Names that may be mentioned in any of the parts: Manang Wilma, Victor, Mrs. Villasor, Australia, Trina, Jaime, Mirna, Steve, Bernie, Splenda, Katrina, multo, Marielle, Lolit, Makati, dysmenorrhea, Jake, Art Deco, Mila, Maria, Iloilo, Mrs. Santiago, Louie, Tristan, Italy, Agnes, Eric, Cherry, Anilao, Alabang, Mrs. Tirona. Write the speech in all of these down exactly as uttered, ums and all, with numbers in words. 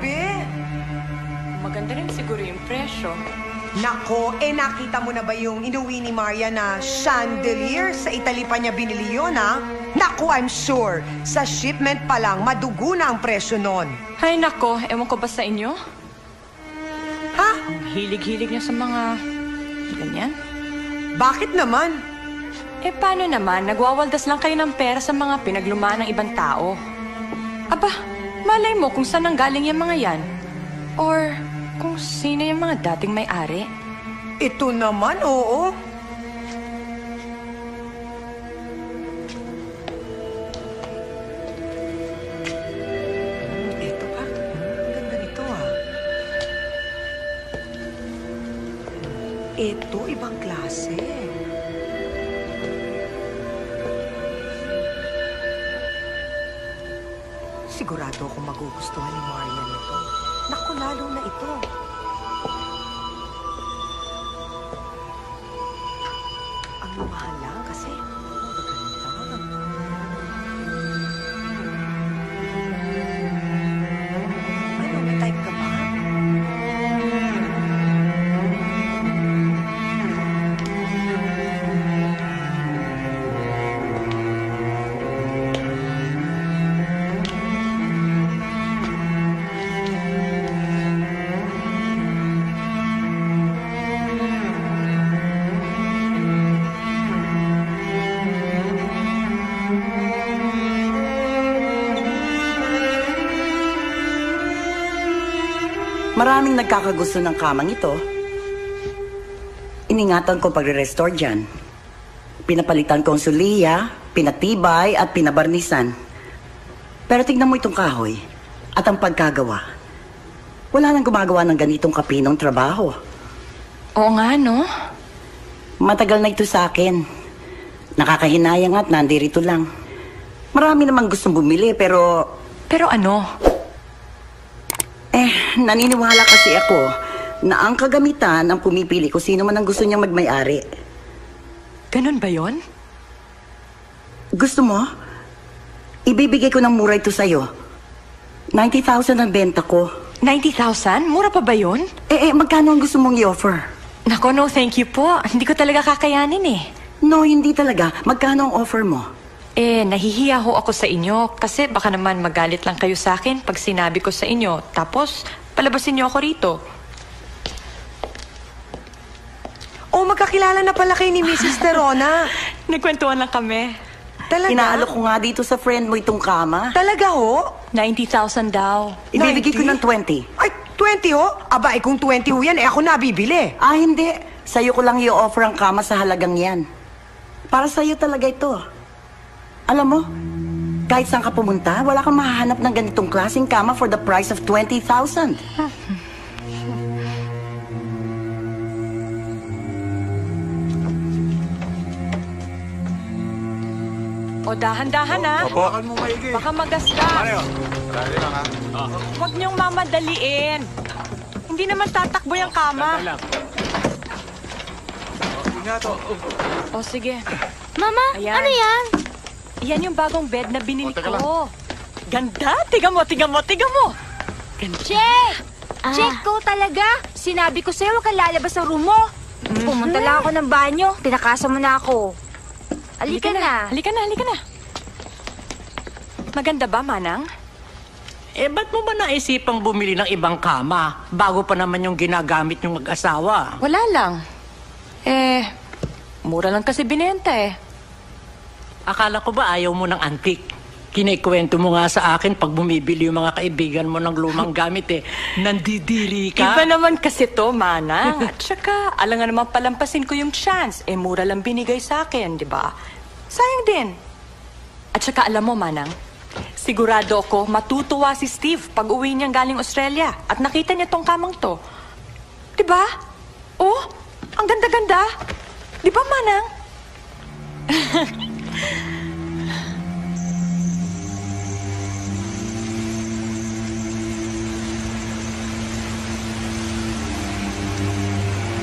Grabe! Maganda rin siguro yung presyo. Nako, eh nakita mo na ba yung inuwi ni Maria na chandelier? Sa Italy pa niya binili yun, ha? Nako, I'm sure. Sa shipment pa lang, madugo na ang presyo nun. Ay, nako, ewan ko ba sa inyo? Ha? Hilig-hilig niya sa mga... ganyan? Bakit naman? Eh, paano naman? Nagwawaldas lang kayo ng pera sa mga pinaglumaan ng ibang tao. Aba, malay mo kung saan ang galing yung mga yan. Or... kung sino yung mga dating may-ari. Ito naman, oo. Ito pa. Ang ganda nito, ah. Ito, ibang klase. Sigurado akong magugustuhan ni Maria nito. Naku, lalo na ito. Ang mahal lang kasi. Maganda. Ano, may type ka ba? Maraming nagkakagusto ng kamang ito. Iningatan ko pagre-restore dyan. Pinapalitan kong suliya, pinatibay at pinabarnisan. Pero tignan mo itong kahoy at ang pagkagawa. Wala nang gumagawa ng ganitong kapinong trabaho. Oo nga, no? Matagal na ito sa akin. Nakakahinayang at nandirito lang. Marami namang gustong bumili pero... Pero ano? Eh, naniniwala kasi ako na ang kagamitan ang pumipili kung sino man ang gusto niyang magmay-ari. Ganun ba yon? Gusto mo? Ibibigay ko ng mura ito sa'yo. ninety thousand ang benta ko. ninety thousand? Mura pa ba yon? Eh, eh, magkano ang gusto mong i-offer? Nako, no, thank you po. Hindi ko talaga kakayanin eh. No, hindi talaga. Magkano ang offer mo? Eh, nahihiya ho ako sa inyo kasi baka naman magalit lang kayo sa akin pag sinabi ko sa inyo. Tapos, palabasin niyo ako rito. Oh, magkakilala na pala kayo ni Missus Tirona. Nagkwentuhan lang kami. Talaga? Inaalo ko nga dito sa friend mo itong kama. Talaga ho? ninety thousand daw. Ibibigay ko ng twenty. Ay, twenty ho? Aba, eh kung twenty ho yan, eh ako nabibili. Ah, hindi. Sa'yo ko lang i-offer ang kama sa halagang yan. Para sa'yo talaga ito. Alam mo, kahit saan ka pumunta, wala kang mahahanap ng ganitong klaseng kama for the price of twenty thousand. O, dahan-dahan, ha? Opo. Baka magasgas. Huwag niyong mamadaliin. Hindi naman tatakbo yung kama. O, sige. Mama, ano yan? Yan yung bagong bed na binili ko. Ganda! Tiga mo, tiga mo, tiga mo! Ganda. Jake! Ah. Jake ko talaga! Sinabi ko sa'yo, huwag kang lalabas ng room mo. Mm-hmm. Pumunta lang ako ng banyo. Tinakasa mo na ako. Halika na. Halika na, halika na. Maganda ba, Manang? Eh, ba't mo ba naisipang bumili ng ibang kama bago pa naman yung ginagamit yung mag-asawa? Wala lang. Eh, mura lang kasi binenta eh. Akala ko ba ayaw mo ng antik? Kinikwento mo nga sa akin pag bumibili yung mga kaibigan mo ng lumang gamit eh. Nandidiri ka? Iba naman kasi to, Manang. At saka, alam nga naman palampasin ko yung chance. Eh, mura lang binigay sa akin, di ba? Sayang din. At saka, alam mo, Manang, sigurado ako matutuwa si Steve pag uwi niyang galing Australia at nakita niya tong kamang to. Di ba? Oh, ang ganda-ganda. Di ba, Manang?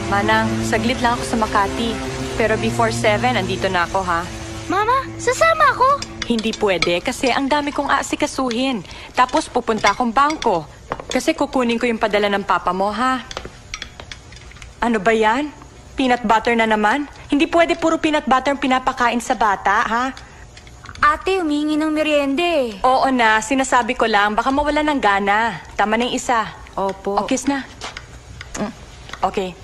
Manang, saglit lang ako sa Makati. Pero before seven, andito na ako, ha? Mama, sasama ako? Hindi pwede kasi ang dami kong aasikasuhin. Tapos pupunta akong bangko. Kasi kukunin ko yung padala ng papa mo, ha? Ano ba yan? Peanut butter na naman? Hindi pwede puro peanut butter ang pinapakain sa bata, ha? Ate, humingi ng meriende. Oo na, sinasabi ko lang. Baka mawala ng gana. Tama ng isa. Opo. O, kiss na. Okay.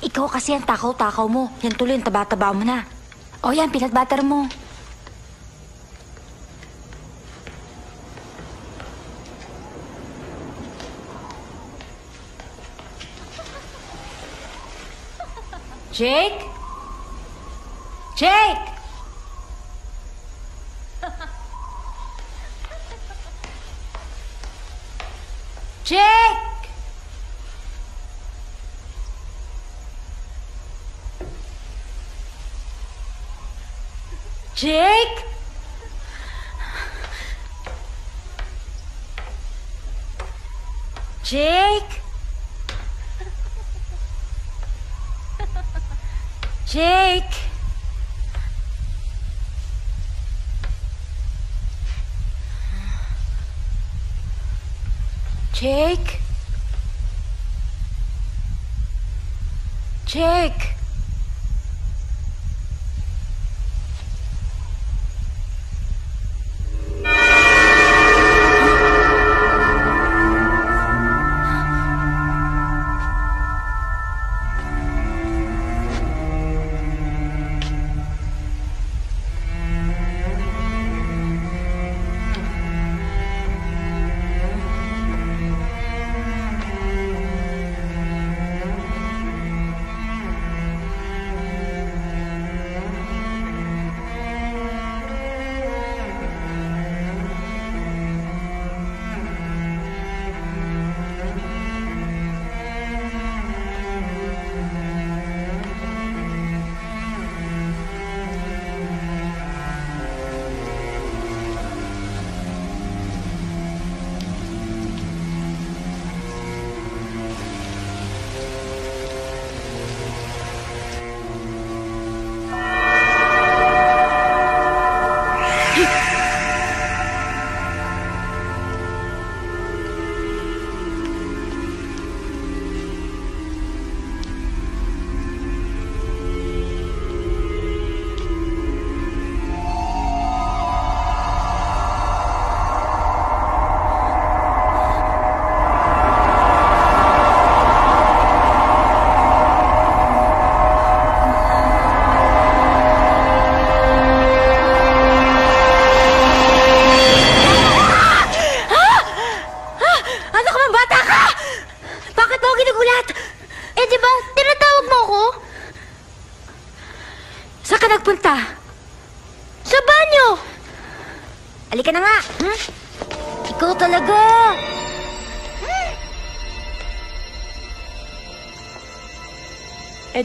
Ikaw kasi ang takaw-takaw mo. Yan tuloy, ang taba-taba mo na. O yan, peanut butter mo. Jake? Jake! Jake! Jake? Jake? Jake! Jake? Jake!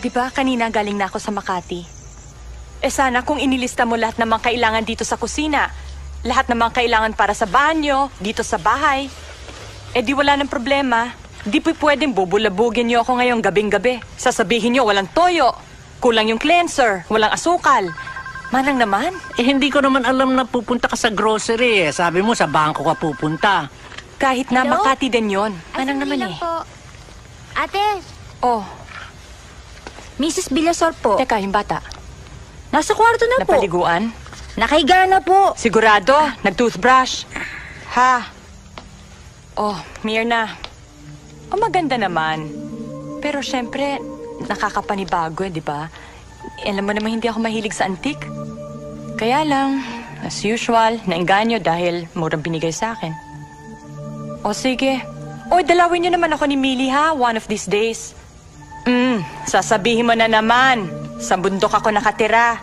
Di ba, kanina galing na ako sa Makati. Eh sana kung inilista mo lahat ng mga kailangan dito sa kusina, lahat ng mga kailangan para sa banyo, dito sa bahay, eh di wala ng problema. Di po pwedeng bubulabugin niyo ako ngayong gabing-gabi. Sasabihin niyo walang toyo, kulang yung cleanser, walang asukal. Manang naman. Eh hindi ko naman alam na pupunta ka sa grocery eh. Sabi mo sa bangko ka pupunta. Kahit na hello? Makati din yon. Manang naman eh. Po. Ate! Oh. Missus Villasor po. Teka, yung bata. Nasa kwarto na po. Napaliguan? Nakahiga na po. Sigurado? Ah. Nag-toothbrush? Ha? Oh, Mirna. Oh, maganda naman. Pero syempre, nakakapanibago, di ba? Alam mo naman hindi ako mahilig sa antik. Kaya lang, as usual, nainganyo dahil murang binigay sa akin. O sige. O, dalawin niyo naman ako ni Mili, ha? One of these days. Mm, sasabihin mo na naman, sa bundok ako nakatira.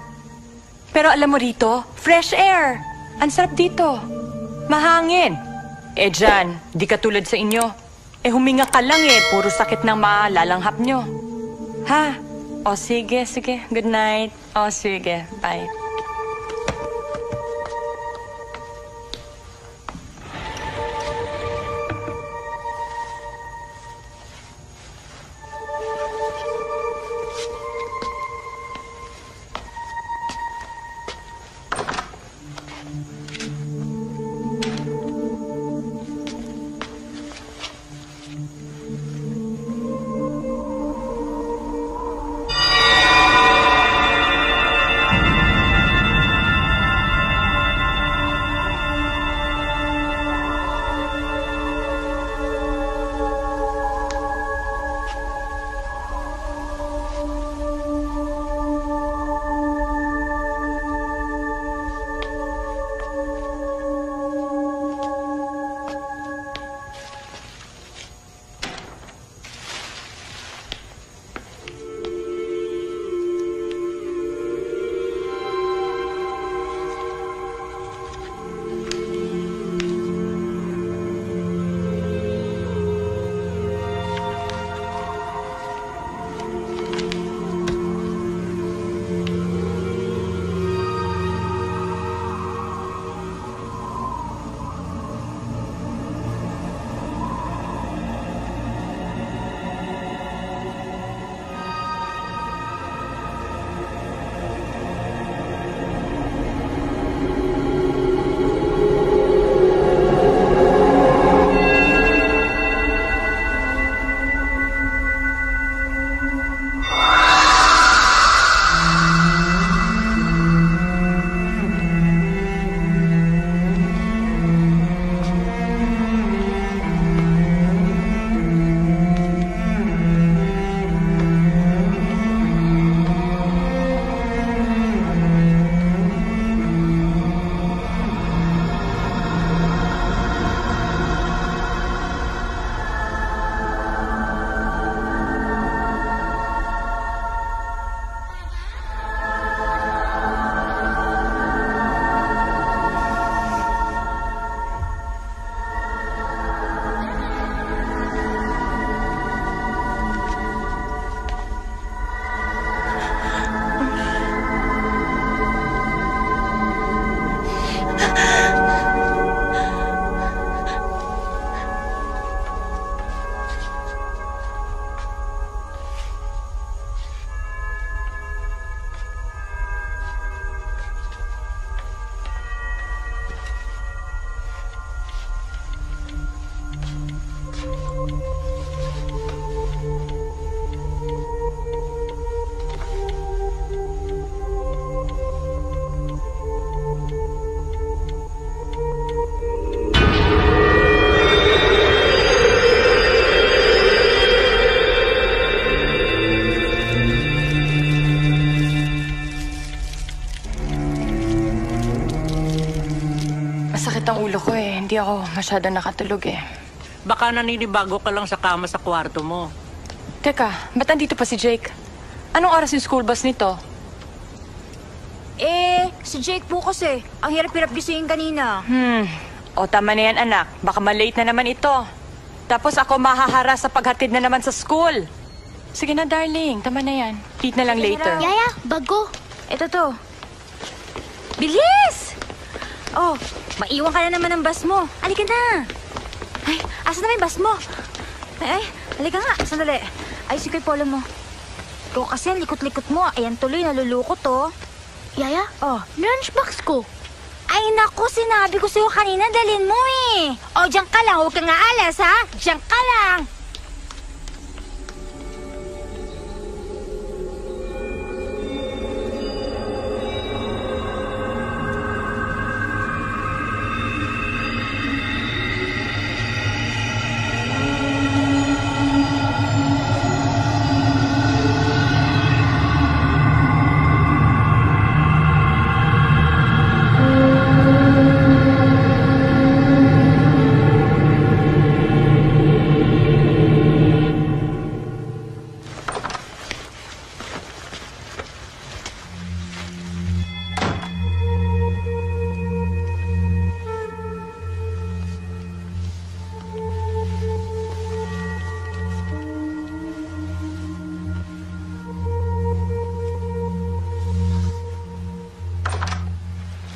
Pero alam mo rito, fresh air. Ang sarap dito. Mahangin. Eh dyan, di katulad sa inyo. Eh huminga ka lang eh, puro sakit ng malalanghap nyo. Ha? O sige, sige, good night. O sige, bye. hindi ako masyado nakatulog eh. Baka naninibago ka lang sa kama sa kwarto mo. Teka, ba't nandito pa si Jake? Anong oras yung school bus nito? Eh, si Jake po kasi. Ang hirap-hirap gisingin kanina. Hmm. O tama na yan, anak. Baka malate na naman ito. Tapos ako mahahara sa paghatid na naman sa school. Sige na, darling. Tama na yan. Eat na lang later. Yaya, bago. Ito to. Bilis! Oh, maiwan ka na naman ng bus mo. Halika na. Ay, asan na may bus mo? Ay, ay, halika nga. Sandali. Ayusin ko yung polo mo. Ikaw kasi ang likot-likot mo. Ayan tuloy, nalulukot to. Yaya, oh, lunchbox ko. Ay, naku, sinabi ko sa'yo kanina, dalhin mo eh. O, diyan ka lang. Huwag kang aalas, ha? Diyan ka lang.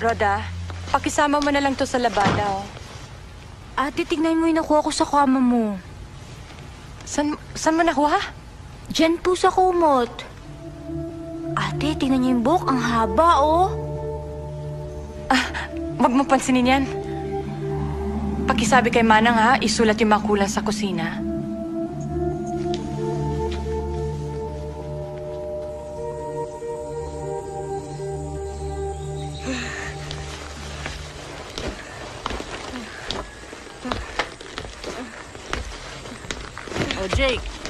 Roda, pakisama mo na lang to sa labada, oh. Ate, tignan mo yung nakuha ko sa kama mo. San, san mo nakuha? Diyan po sa kumot. Ate, tignan niyo yung buhok. Ang haba, oh. Ah, wag mo pansinin yan. Pakisabi kay Manang, ha? Isulat yung makulang sa kusina.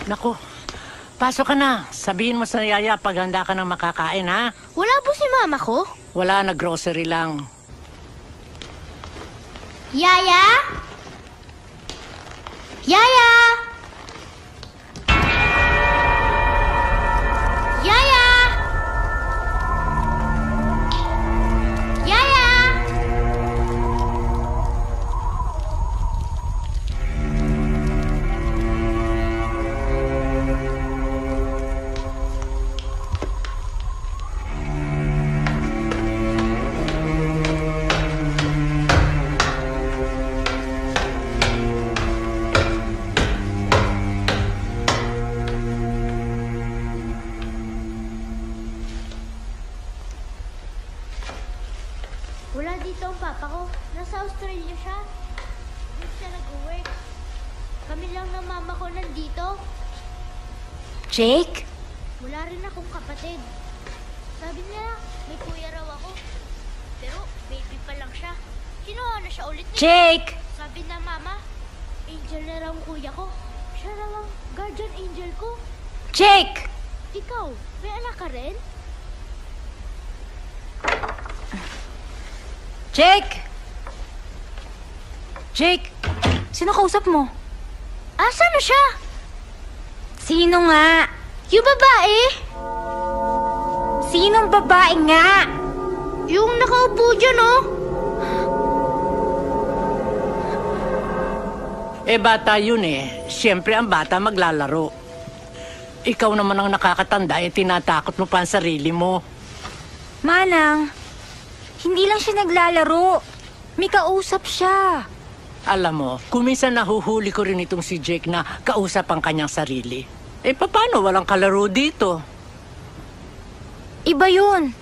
Naku, pasok ka na. Sabihin mo sa yaya paghanda ka ng makakain, ha? Wala po si mama ko? Wala, nag-grocery lang. Yaya? Yaya? Yaya? Yaya? Jake? Wala rin akong kapatid. Sabi niya, may kuya raw ako. Pero baby pa lang siya. Kinuha na siya ulit niya. Jake! Sabi na mama, angel na raw ang kuya ko. Siya raw ang guardian angel ko. Jake! Ikaw, may anak ka rin? Jake! Jake! Sino kausap mo? Asa na siya? Sino nga? Yung babae? Sinong babae nga? Yung nakaupo dyan, oh. Eh, bata yun eh. Siyempre, ang bata maglalaro. Ikaw naman ang nakakatanda eh, tinatakot mo pa ang sarili mo. Manang, hindi lang siya naglalaro. May kausap siya. Alam mo, kuminsan nahuhuli ko rin itong si Jake na kausap ang kanyang sarili. Eh, paano walang kalaro dito? Iba yun.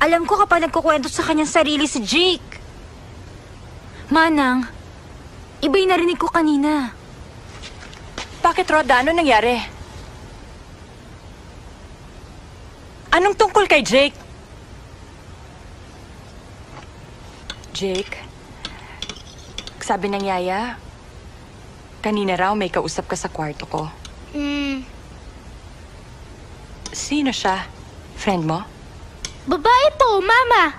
Alam ko kapag nagkukwento sa kanyang sarili si Jake. Manang, iba yung narinig ko kanina. Bakit, Roda? Ano nangyari? Anong tungkol kay Jake? Jake? Sabi ng yaya, kanina raw may kausap ka sa kwarto ko. Mm. Sino siya? Friend mo? Babae po, mama!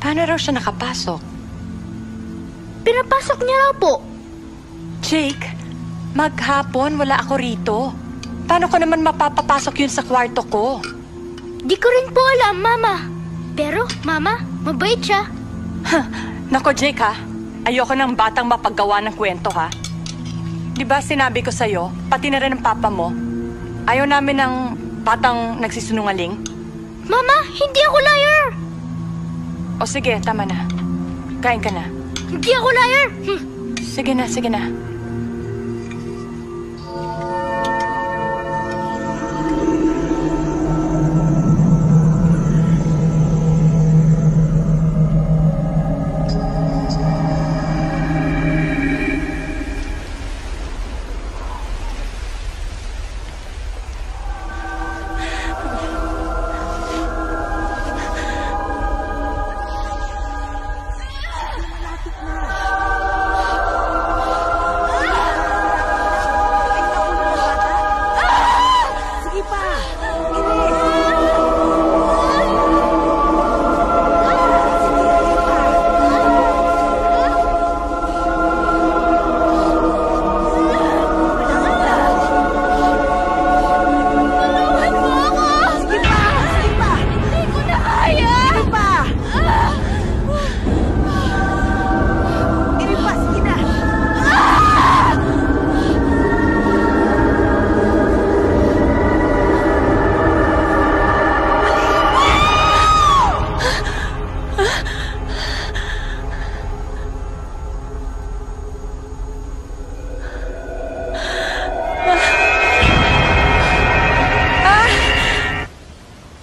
Paano raw siya nakapasok? Pinapasok niya raw po. Jake, maghapon wala ako rito. Paano ko naman mapapapasok yun sa kwarto ko? Di ko rin po alam, Mama. Pero, Mama, mabait siya. Huh. Nako, Jake, ha? Ayoko ng batang mapaggawa ng kwento, ha? Diba sinabi ko sa'yo, pati na rin ang papa mo, ayaw namin ng batang nagsisunungaling? Mama, hindi ako liar! O sige, tama na. Kain ka na. Hindi ako liar! Hm. Sige na, sige na.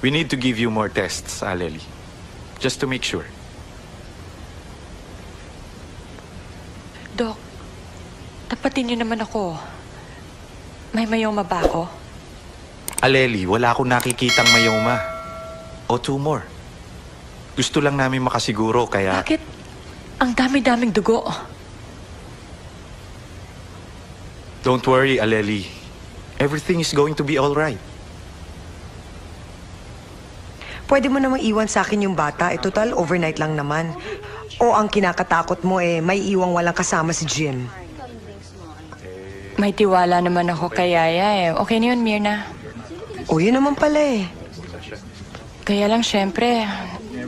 We need to give you more tests, Aleli, just to make sure. Doc, tapatin niyo naman ako. May mayoma ba ako? Aleli, wala akong nakikitang mayoma. O tumor. Gusto lang namin makasiguro, kaya... Bakit? Ang dami-daming dugo. Don't worry, Aleli. Everything is going to be all right. Pwede mo namang iwan sa akin yung bata. Eh, total, overnight lang naman. O ang kinakatakot mo eh, may iwang walang kasama si Jim. May tiwala naman ako kay Yaya eh. Okay na yun, Mirna. O, yun naman pala eh. Kaya lang, syempre,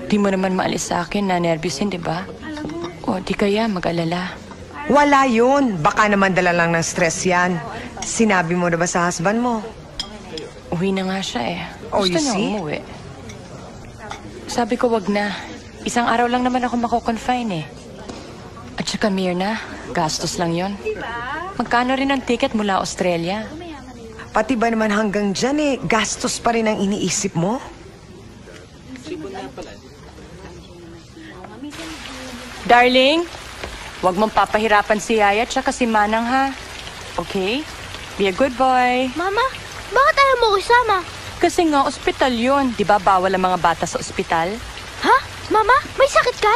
di mo naman maalis sa akin na nervyusin, di ba? O, di kaya mag-alala. Wala yun. Baka naman dala lang ng stress yan. Sinabi mo na ba sa husband mo? Uwi na nga siya eh. Gusto niya umuwi. Sabi ko, wag na. Isang araw lang naman ako mako-confine eh. At saka, Mirna, gastos lang yon. Magkano rin ang ticket mula Australia? Pati ba naman hanggang dyan eh, gastos pa rin ang iniisip mo? Darling, wag mong papahirapan si Yaya at saka si Manang, ha? Okay? Be a good boy. Mama, bakit ayaw mo isama? Kasi nga, ospital yun. Di ba bawal ang mga bata sa ospital? Ha? Mama, may sakit ka?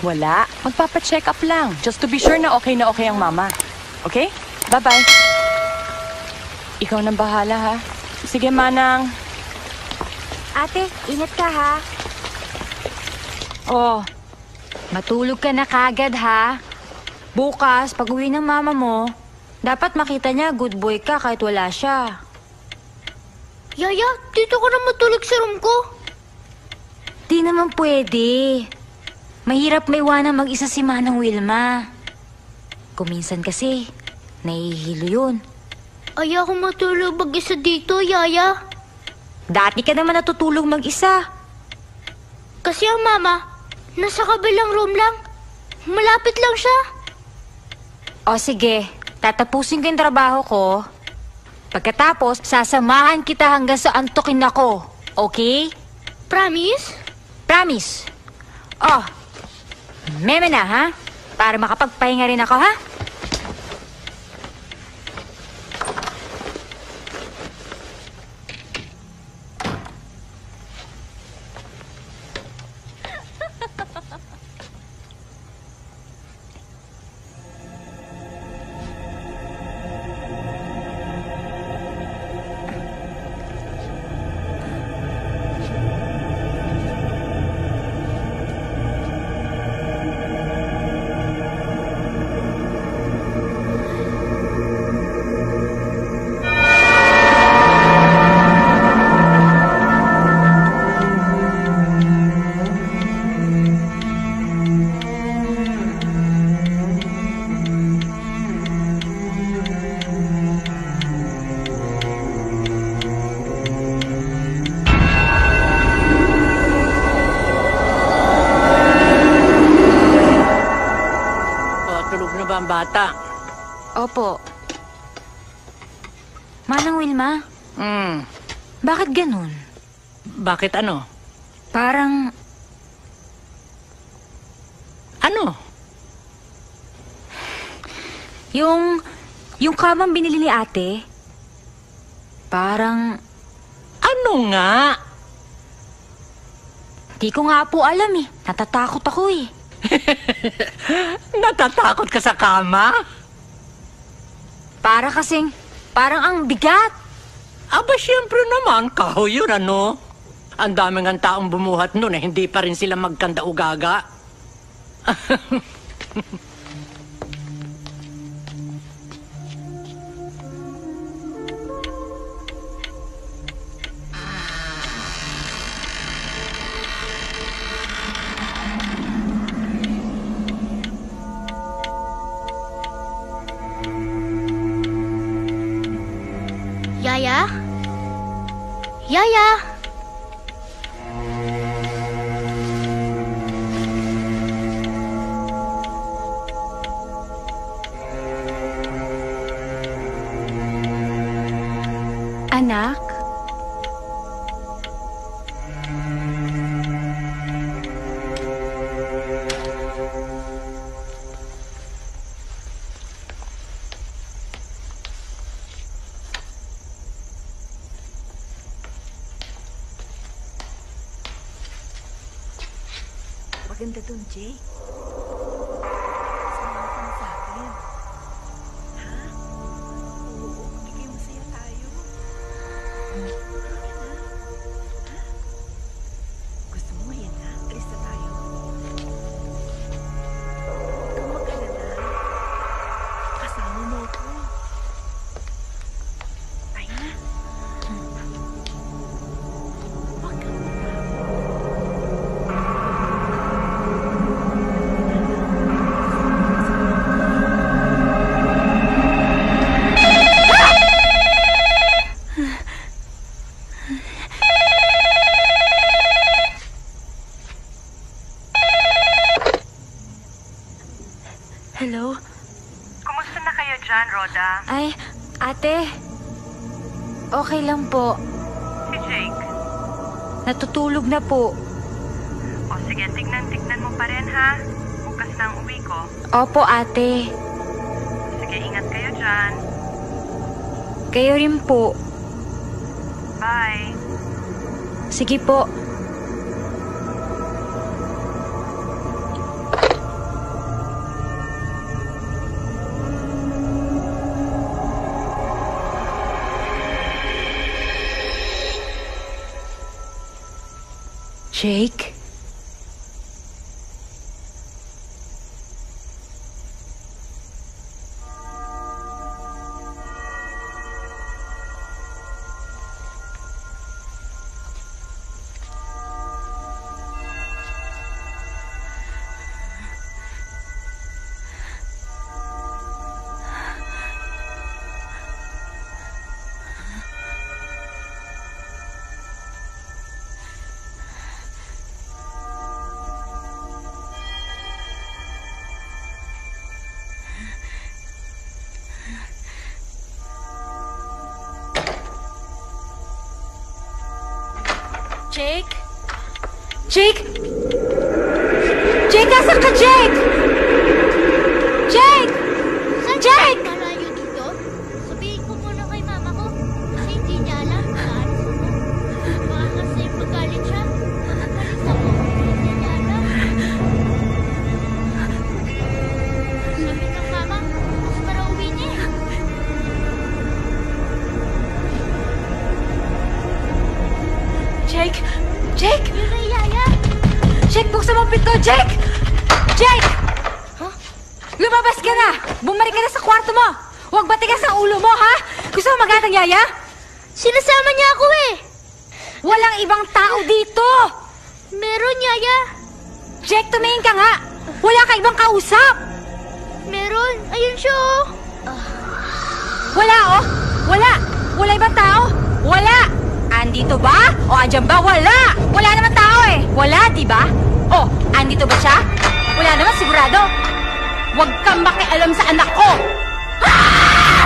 Wala. Magpapacheck up lang. Just to be sure na okay na okay ang mama. Okay? Bye-bye. Ikaw nang bahala, ha? Sige, Manang. Ate, ingat ka, ha? Oh, matulog ka na kagad, ha? Bukas, pag uwi ng mama mo, dapat makita niya good boy ka kahit wala siya. Yaya, dito ko na matulog sa room ko. Di naman pwede. Mahirap may iwanang mag-isa si Manang Wilma. Kuminsan kasi, nahihilo yun. Ayaw ko matulog mag-isa dito, Yaya. Dati ka naman natutulog mag-isa. Kasi ang mama, nasa kabilang room lang. Malapit lang siya. O sige, tatapusin ko yung trabaho ko. Pagkatapos, sasamahan kita hanggang sa antokin ako. Okay? Promise? Promise. Oh, meme na, ha? Para makapagpahinga rin ako, ha? Tulog na ba ang bata? Opo. Manang Wilma? Hmm. Bakit ganun? Bakit ano? Parang... Ano? Yung... Yung kamang binili ni ate? Parang... Ano nga? Di ko nga po alam eh. Natatakot ako eh. Natatakot ka sa kama? Para kasing... Parang ang bigat. Aba, siyempre naman. Kahoy yun, ano? Ang daming ang taong bumuhat nun eh. Hindi pa rin sila magkanda ugaga. Yaya? Yaya? Anak? Maganda dun, Jake. Samahan sa akin. Ha? Oo, magiging masaya tayo. Hmm. Ha? Gusto mo yan, ha? Alis na tayo. Kung magkalala, kasama mo ako. Tayo na. Huwag ka mo. Ay, ate. Okay lang po. Si Jake? Natutulog na po. O sige, tignan-tignan mo pa rin ha. Bukas na ang uwi ko. Opo, ate. Sige, ingat kayo dyan. Kayo rin po. Bye. Sige po. Jake? Jake? Jake? Jake, asan ka, Jake? Jake! Saan Jake? Saan ka yun dito? Sabihin ko muna kay mama ko. Kasi hindi niya alam kung saan sa mo. Baka kasi magalit siya. Makakalis ako. Hindi niya alam. Sabi ng mama, mas para uwi niya. Jake! Jake! Jake, buksan mo pinto! Jake! Jake! Huh? Lumabas ka na! Bumalik ka na sa kwarto mo! Huwag batigas ang ulo mo, ha? Gusto mo magatang, Yaya? Sinasama niya ako eh! Walang ibang tao dito! Meron, Yaya! Jake, tumingin ka nga! Wala ka ibang kausap! Meron! Ayun siya, oh! Wala, oh! Wala! Wala ibang tao! Wala! Andito ba? O andyan ba? Wala! Wala naman tao eh! Wala, di ba? O, andito ba siya? Wala naman, sigurado! Huwag kang makialam sa anak ko! Ah!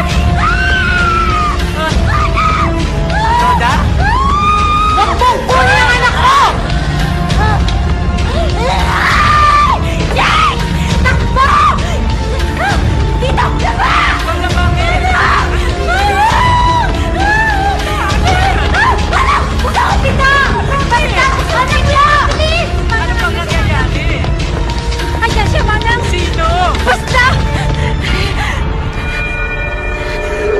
Ah! Lola? Huwag mong kunin ang anak ko! Jake! Takbo! Dito! Daba! Basta!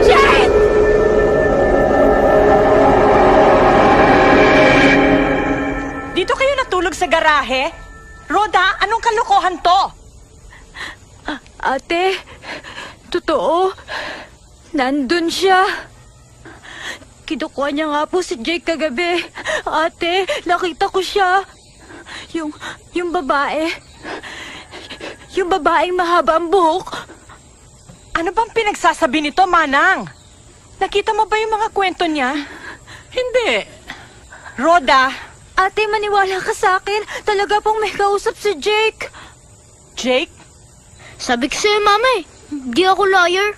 Jared! Dito kayo natulog sa garahe? Roda, anong kalokohan to? Ate, totoo. Nandun siya. Kinukuha niya nga po si Jake kagabi. Ate, nakita ko siya. Yung, yung babae... Yung babaeng mahaba ang buhok. Ano bang pinagsasabi nito, Manang? Nakita mo ba yung mga kwento niya? Hindi. Roda. Ate, maniwala ka sa akin. Talaga pong may kausap si Jake. Jake? Sabi ko sa'yo, Mama eh. Di ako liar.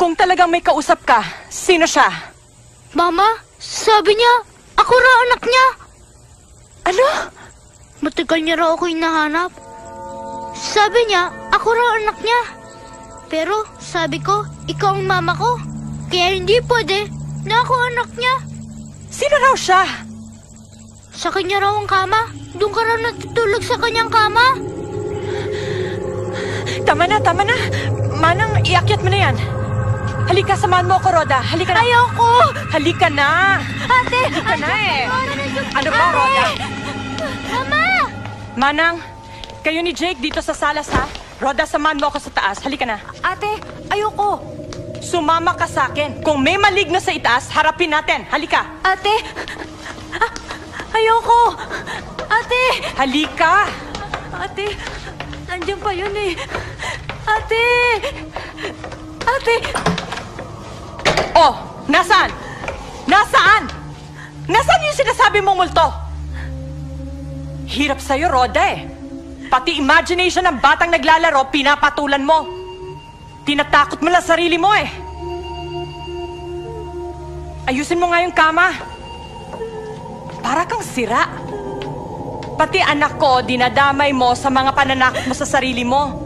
Kung talagang may kausap ka, sino siya? Mama, sabi niya, ako raw anak niya. Ano? Matagal niya raw ako hinahanap. Sabi niya, ako raw anak niya. Pero sabi ko, ikaw ang mama ko. Kaya hindi pwede na ako anak niya. Sino raw siya? Sa kanya raw ang kama. Doon ka raw natutulog sa kanyang kama. Tama na, tama na. Manang, iakyat mo na yan. Halika, samahan mo ako, Roda. Halika na. Ayoko! Halika na. Ate, halika na eh. Ano ba, Roda? Mama! Manang, kayo ni Jake dito sa salas, ha? Roda, samahan mo ako sa taas. Halika na. Ate, ayoko. Sumama ka sa akin. Kung may maligno sa itaas, harapin natin. Halika. Ate, ah, ayoko. Ate. Halika. Ate, nandiyan pa yun eh. Ate. Ate. Oh, nasaan? Nasaan? Nasaan yung sinasabi mong multo? Hirap sa'yo, Roda eh. Pati imagination ng batang naglalaro, pinapatulan mo. Tinatakot mo lang sarili mo eh. Ayusin mo nga yung kama. Para kang sira. Pati anak ko, dinadamay mo sa mga pananakot mo sa sarili mo.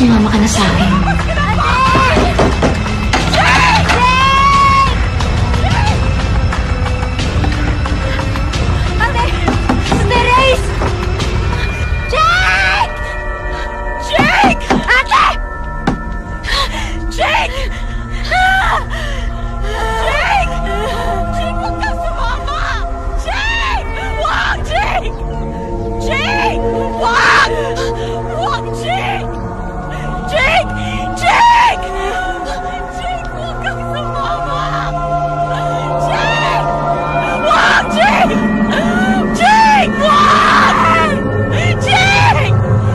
Sumama ka na sa akin. Jake! Jake! Ate! Steris! Jake! Jake! Ate! Jake! Jake! Jake, huwag kang sumama! Jake! Huwag, Jake! Jake! Huwag! Huwag, Jake! Jake! Jake! Jake, huwag kang sumama! Jake! Huwag, Jake! Jake, huwag! Jake! Jake! Huwag!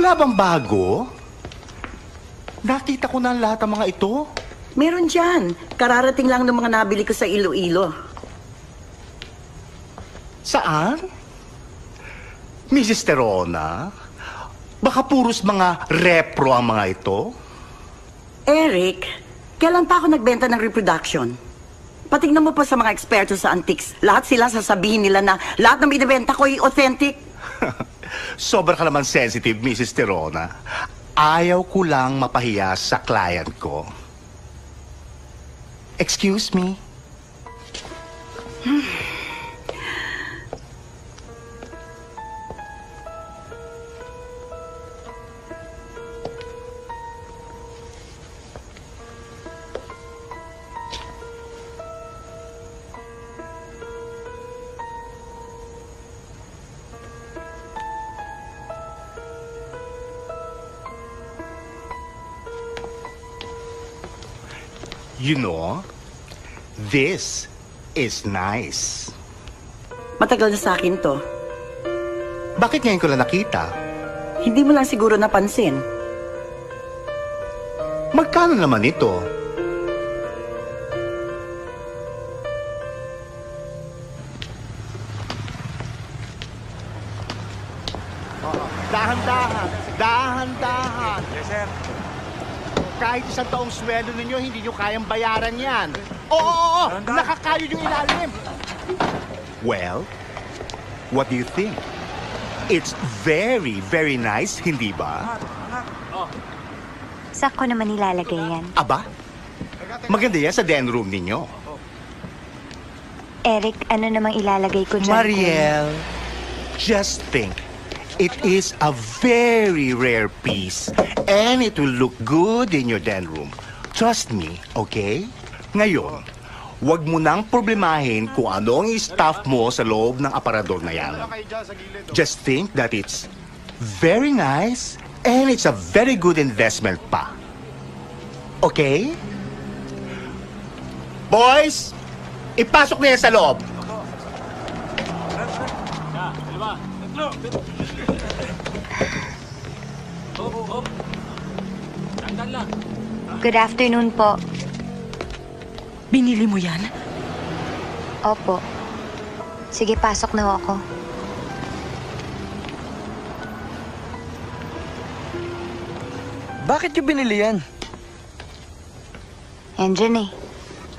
Wala bang bago? Nakita ko na lahat ang mga ito. Meron dyan. Kararating lang ng mga nabili ko sa Iloilo. Saan? Missus Tirona? Baka puros mga repro ang mga ito? Eric, kailan pa ako nagbenta ng reproduction? Patignan mo pa sa mga eksperto sa antiques. Lahat sila sasabihin nila na lahat ng binibenta ko ay authentic. Sobra ka naman sensitive, Missus Tirona. Ayaw ko lang mapahiya sa client ko. Excuse me. You know, this is nice. Matagal na sa akin to. Bakit ngayon ko lang nakita? Hindi mo lang siguro napansin. Magkano naman ito? Dahan-dahan. Dahan-dahan. Yes, sir. Kahit isang taong sweldo ninyo, hindi nyo kayang bayaran yan. Oo, oo, oo! Nakakayo yung ilalim! Well, what do you think? It's very, very nice, hindi ba? Saan ko naman nilalagay yan? Aba, maganda yan sa den room ninyo. Eric, ano namang ilalagay ko dyan? Marielle, just think. It is a very rare piece, and it will look good in your den room. Trust me, okay? Ngayon, wag mo nang problemahin kung ano ang i-stuff mo sa loob ng aparador na yan. Just think that it's very nice, and it's a very good investment pa. Okay? Boys, ipasok niya sa loob. Good afternoon po. Binili mo yan? Opo. Sige, pasok na ako. Bakit yung binili yan? Engine eh.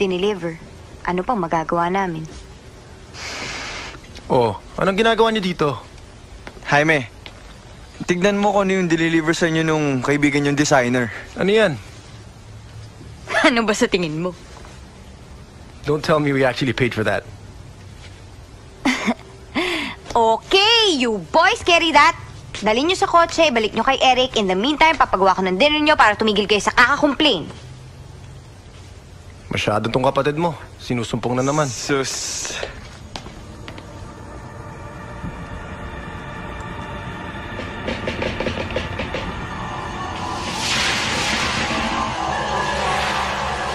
Dineliver. Ano pang magagawa namin? Oh, anong ginagawa niyo dito? Jaime, tignan mo kung ano yung deliver sa inyo nung kaibigan yung designer. Ano yan? Ano ba sa tingin mo? Don't tell me we actually paid for that. Okay, you boys carry that. Dali nyo sa kotse, balik nyo kay Eric. In the meantime, papagawa ko ng dinner nyo para tumigil kayo sa kakakomplain. Masyado tong kapatid mo. Sinusumpong na naman. Sus.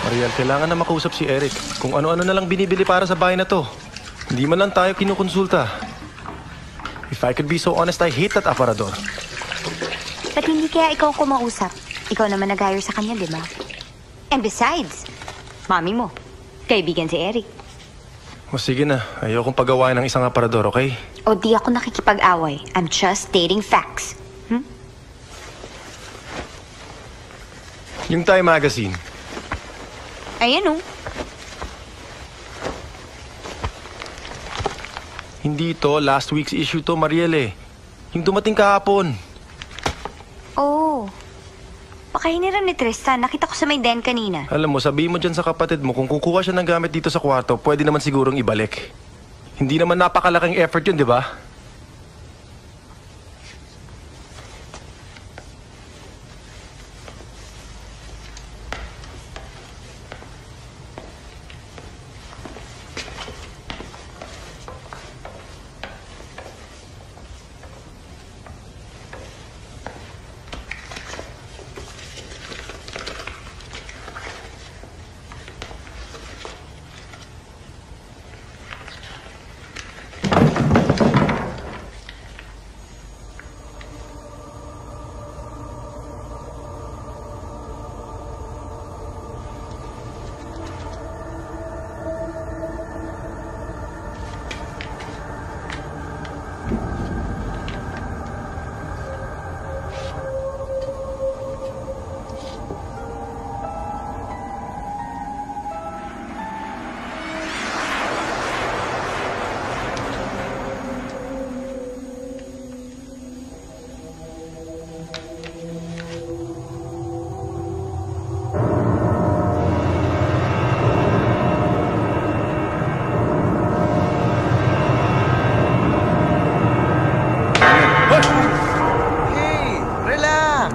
Mariel, kailangan na makausap si Eric kung ano-ano na lang binibili para sa bahay na to. Hindi man lang tayo kinukonsulta. If I could be so honest, I hate that aparador. Ba't hindi kaya ikaw kumausap? Ikaw naman nag-hire sa kanya, di ba? And besides, mami mo, kaibigan si Eric. O sige na, ayokong pagawain ng isang aparador, okay? O di ako nakikipag-away. I'm just stating facts. Hmm? Yung Time Magazine. Ayan o. Hindi ito. Last week's issue to, Marielle. Yung dumating kahapon. Oh. Pakahiniram ni Tristan. Nakita ko sa may den kanina. Alam mo, sabihin mo dyan sa kapatid mo, kung kukuha siya ng gamit dito sa kwarto, pwede naman sigurong ibalik. Hindi naman napakalaking effort yun, di ba?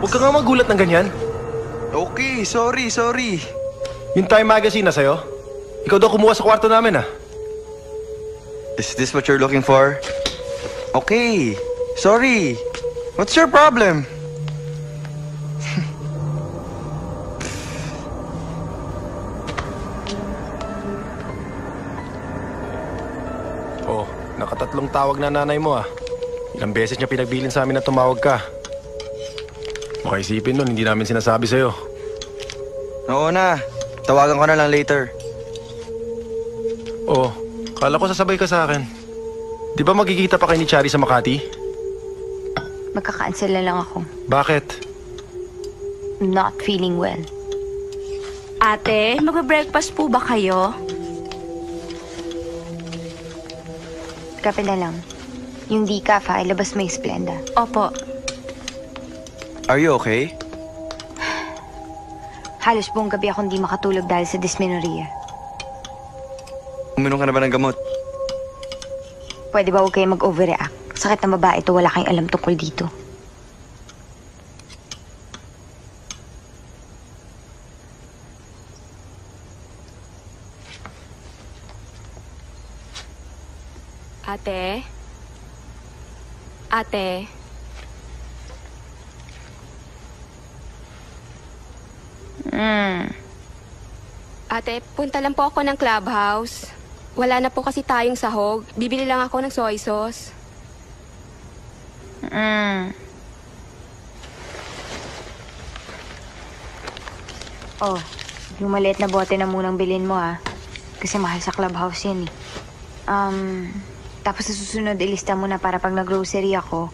Huwag ka nga magulat ng ganyan. Okay, sorry, sorry. Yung Time Magazine na sa'yo? Ikaw daw kumuha sa kwarto namin, ah. Is this what you're looking for? Okay, sorry. What's your problem? Oh, nakatatlong tawag na nanay mo, ah. Ilang beses niya pinagbilin sa amin na tumawag ka. Makaisipin nun, hindi namin sinasabi sa'yo. Oo na, tawagan ko na lang later. Oo, kala ko sasabay ka sa akin. Di ba magkikita pa kayo ni Cherry sa Makati? Magkakaansel na lang ako. Bakit? I'm not feeling well. Ate, magbe-breakfast po ba kayo? Kape na lang. Yung decaf ha, ilabas mo yung Splenda. Opo. Are you okay? Halos buong gabi akong di makatulog dahil sa dysmenorrhea. Uminom ka na ba ng gamot? Pwede ba huwag kayo mag-overreact? Sakit na babae ito, wala kayong alam tungkol dito. Ate? Ate? Mm. Ate, punta lang po ako ng clubhouse. Wala na po kasi tayong sahog. Bibili lang ako ng soy sauce. Mm. Oh, yung maliit na bote na munang bilhin mo, ah. Kasi mahal sa clubhouse yan, eh. Um, tapos sa susunod, ilista mo na para pag nag-grocery ako,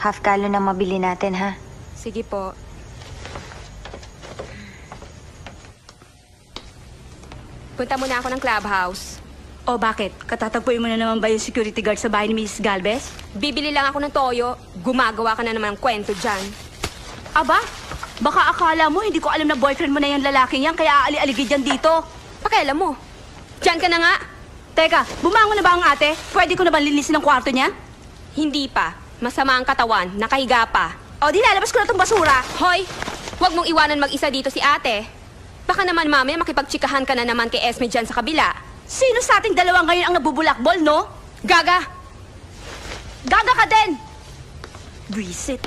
half gallon ang mabili natin, ha? Sige po. Punta muna ako ng clubhouse. O bakit? Katatagpuin mo na naman ba yung security guard sa bahay ni Missus Galvez? Bibili lang ako ng toyo. Gumagawa ka na naman ng kwento dyan. Aba, baka akala mo hindi ko alam na boyfriend mo na yung lalaking yan, kaya aali-aligid yan dito. Pakialam mo. Diyan ka na nga. Teka, bumangon na ba ang ate? Pwede ko na ba linisin ang kwarto niya? Hindi pa. Masama ang katawan. Nakahiga pa. O, di lalabas ko na itong basura. Hoy, huwag mong iwanan mag-isa dito si ate. Baka naman mamaya makipagtsikahan ka na naman kay Esme dyan sa kabila. Sino sa ating dalawa ngayon ang nabubulakbol, no? Gaga! Gaga ka din! Buisit.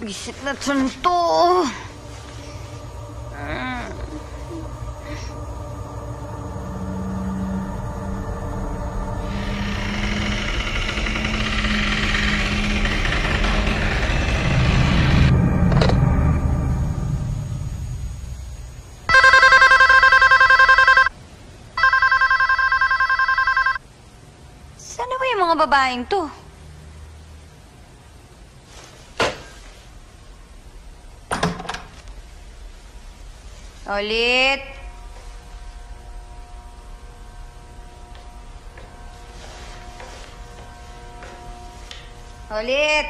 Buisit na santo! Babaeng to. Lolit. Lolit.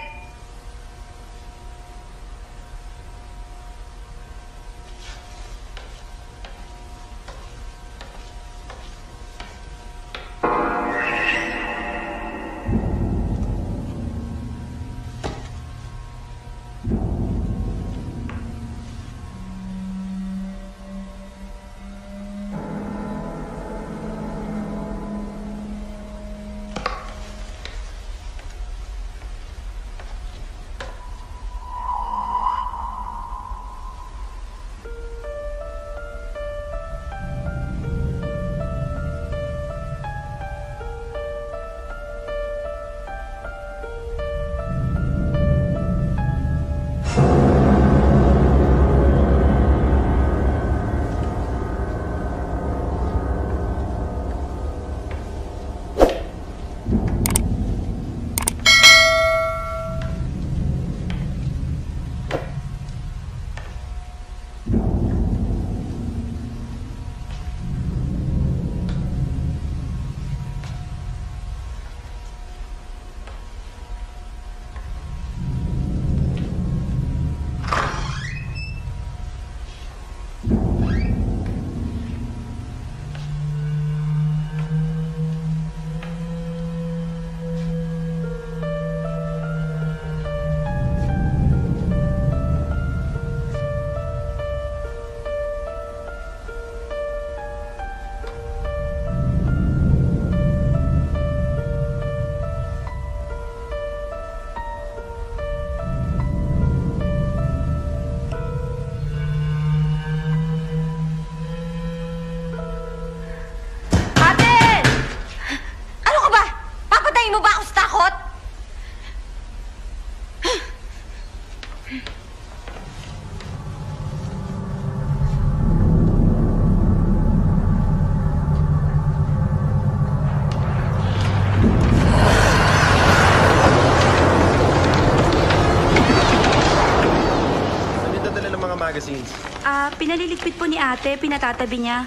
Ah, uh, pinaliligpit po ni ate, pinatatabi niya.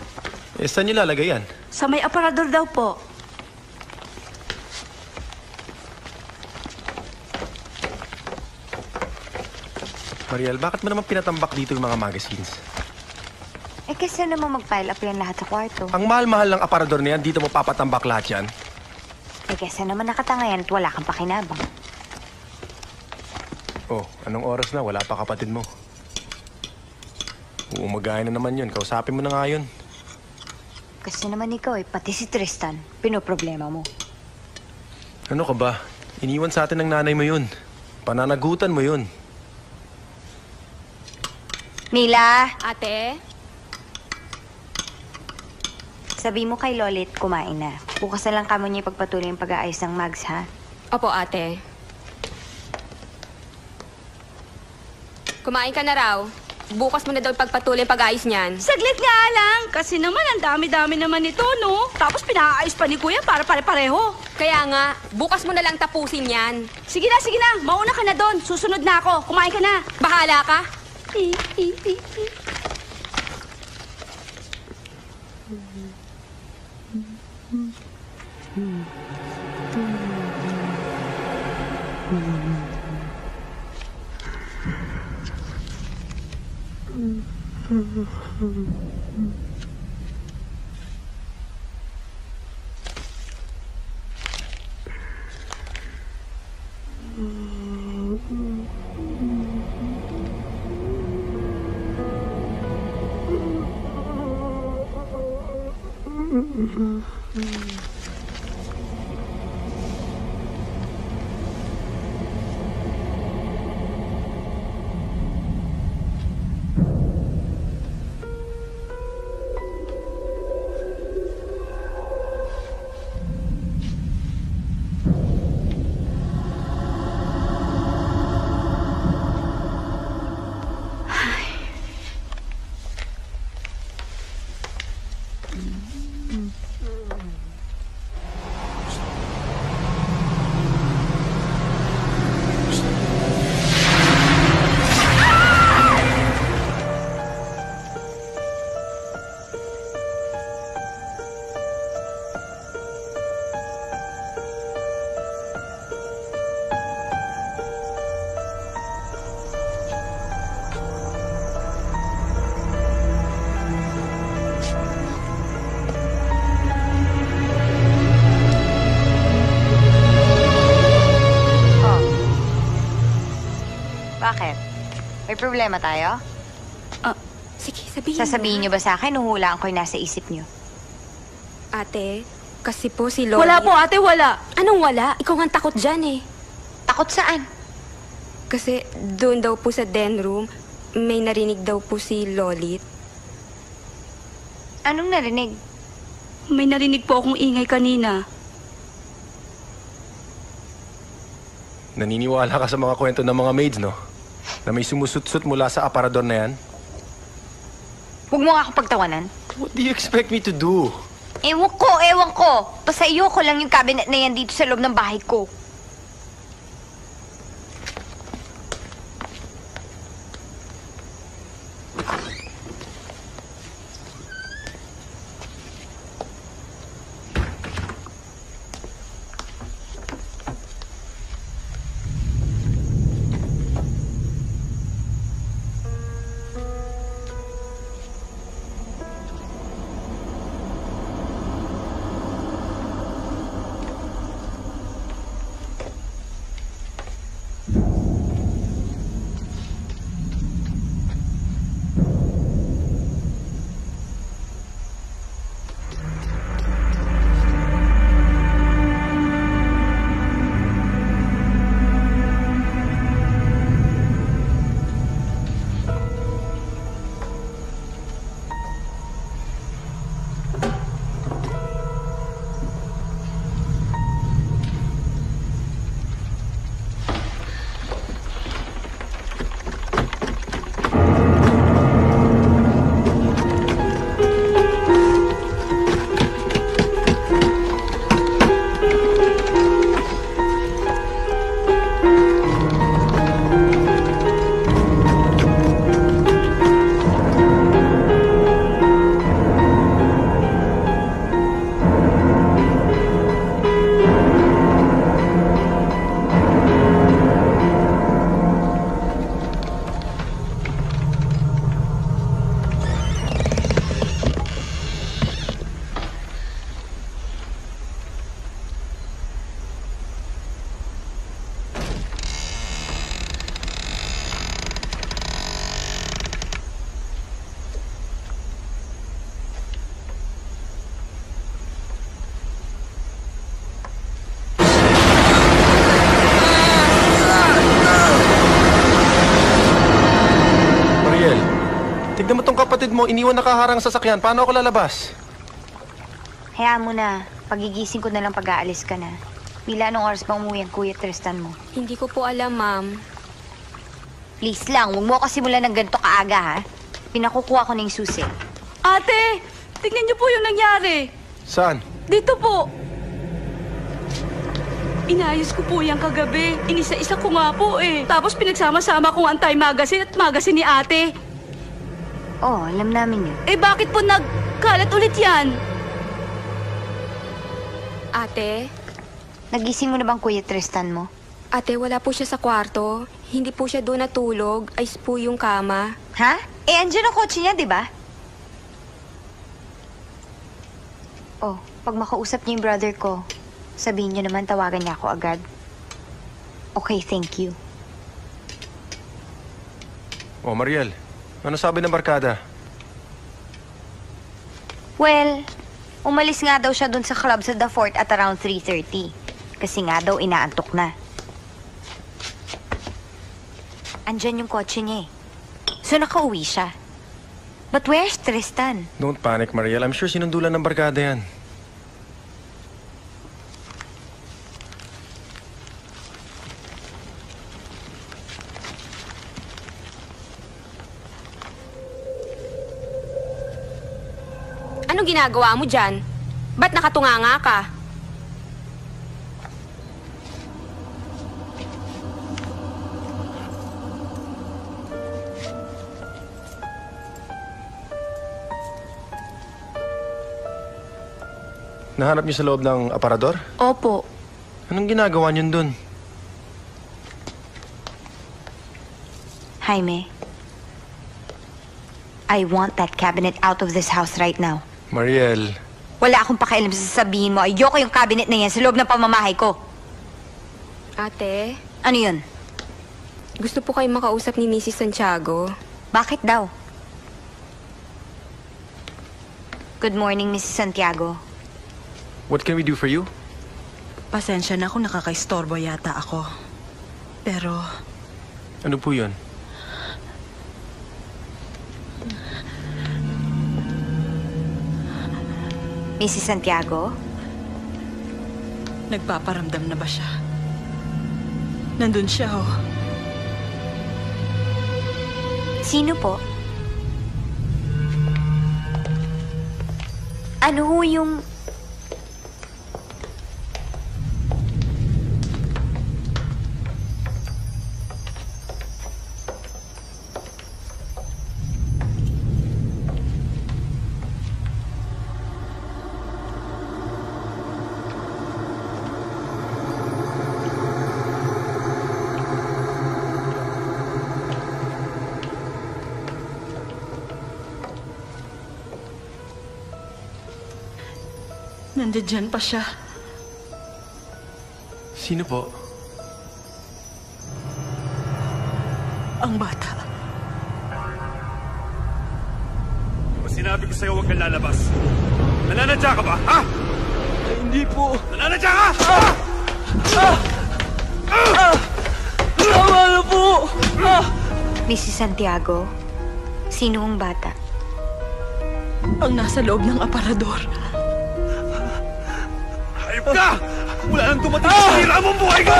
Eh, saan niyo lalagay yan? Sa may aparador daw po. Marielle, bakit mo naman pinatambak dito yung mga magazines? Eh, kasi naman mag-pile up yan lahat sa kwarto. Ang mahal-mahal ng aparador na yan, dito mo papatambak lahat yan? Eh, kasi naman nakatanga yan at wala kang pakinabang. Oh, anong oras na? Wala pa kapatid mo. Umagayan na naman yun. Kausapin mo na nga yun. Kasi naman ikaw eh, pati si Tristan, pinoproblema mo. Ano ka ba? Iniwan sa atin ng nanay mo yun. Pananagutan mo yun. Mila! Ate? Sabi mo kay Lolit, kumain na. Bukas na lang kamo niya ipagpatuloy yung pag-aayos ng mags, ha? Opo, ate. Kumain ka na raw. Bukas mo na daw pagpatuloy ang pag-aayos niyan. Saglit nga lang. Kasi naman, ang dami-dami naman ito, no? Tapos pinaayos pa ni Kuya para pare-pareho. Kaya nga, bukas mo na lang tapusin yan. Sige na, sige na. Mauna ka na doon. Susunod na ako. Kumain ka na. Bahala ka. Problema tayo? Uh, sige, sabihin. Sasabihin niyo ba sa akin, huhulaan ko yung nasa isip niyo? Ate, kasi po si Lolit... Wala po, ate, wala. Anong wala? Ikaw ang takot dyan eh. Takot saan? Kasi doon daw po sa den room, may narinig daw po si Lolit. Anong narinig? May narinig po akong ingay kanina. Naniniwala ka sa mga kwento ng mga maids, no? Na may sumusutsut mula sa aparador na yan? Huwag mo nga akong pagtawanan. What do you expect me to do? Ewan ko, ewan ko. Basta ayoko lang yung cabinet na yan dito sa loob ng bahay ko. kapatid mo iniwan nakaharang sasakyan, paano ako lalabas? Hayaan mo na. Pagigising ko na lang pag-aalis ka na. Mila, anong oras bang umuwi ang Kuya Tristan mo? Hindi ko po alam, ma'am. Please lang, huwag mo ako simulan ng ganito kaaga, ha? Pinakukuha ko ng susi. Ate! Tingnan niyo po yung nangyari. Saan? Dito po. Inayos ko po yan kagabi. Inisa-isa ko nga po eh. Tapos pinagsama-sama ko ang Time Magazine at magazine ni ate. Oh, alam namin yun. Eh bakit po nagkalat ulit yan? Ate? Nagising mo na bang Kuya Tristan mo? Ate, wala po siya sa kwarto. Hindi po siya doon natulog. Ice po yung kama. Ha? Eh, andyan ang kotse niya, di ba? Oh, pag makausap niyo yung brother ko, sabihin niyo naman tawagan niya ako agad. Okay, thank you. Oh, Marielle, ano sabi ng barkada? Well, umalis nga daw siya dun sa club sa The Fort at around three thirty. Kasi nga daw inaantok na. Andyan yung kotse niya eh. So nakauwi siya. But where's Tristan? Don't panic, Marielle. I'm sure sinundulan ng barkada yan. Anong ginagawa mo dyan? Ba't nakatunganga ka? Nahanap niyo sa loob ng aparador? Opo. Anong ginagawa niyo dun? Jaime, I want that cabinet out of this house right now. Marielle. Wala akong pakialam sa sasabihin mo. Ayoko yung cabinet na yan sa loob ng pamamahay ko. Ate? Ano yun? Gusto po kayong makausap ni Missus Santiago. Bakit daw? Good morning, Missus Santiago. What can we do for you? Pasensya na kung nakakaistorbo yata ako. Pero... Ano po yun? Missus Santiago? Nagpaparamdam na ba siya? Nandun siya, oh. Sino po? Ano ho yung... Nandiyan pa siya. Sino po? Ang bata. Sinabi ko sa'yo huwag kang lalabas. Nananadya ka ba? Ha? Ay, hindi po. Nananadya ka! Ah! Ah! Ah! Ah! Tama na po! Ah! Missus Santiago, sino ang bata? Ang nasa loob ng aparador. Ka! Wala nang dumating sa hira mo ang buhay ko!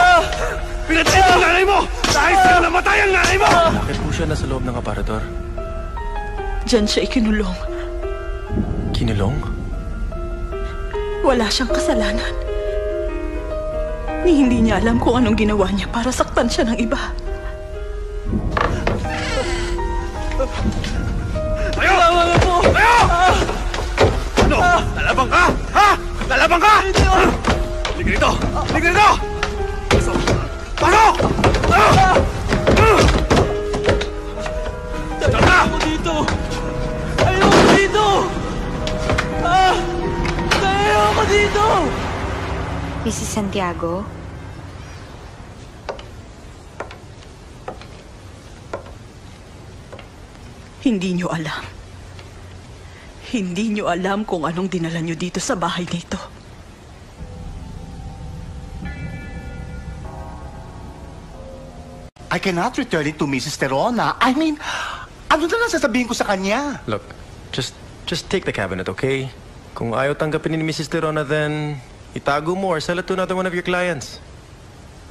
Pinatid ang nanay mo! Dahil sila namatay ang nanay mo! Bakit po siya nasa loob ng aparador? Diyan siya ikinulong. Kinulong? Wala siyang kasalanan. Ni hindi niya alam kung anong ginawa niya para saktan siya ng iba. Tayo! Tayo! Ano? Alabang ka? Ha? Lalabang ka! Ligin ito! Ligin ito! Pasok! Pasok! Diyan ka! Ayoko dito! Ayoko dito! Ayoko dito! Missus Santiago? Hindi niyo alam. Hindi niyo alam kung anong dinala niyo dito sa bahay nito. I cannot return it to Missus Tirona. I mean, Ano na lang sasabihin ko sa kanya? Look, just just take the cabinet, okay? Kung ayaw tanggapin ni Missus Tirona, then itago mo or sell it to another one of your clients.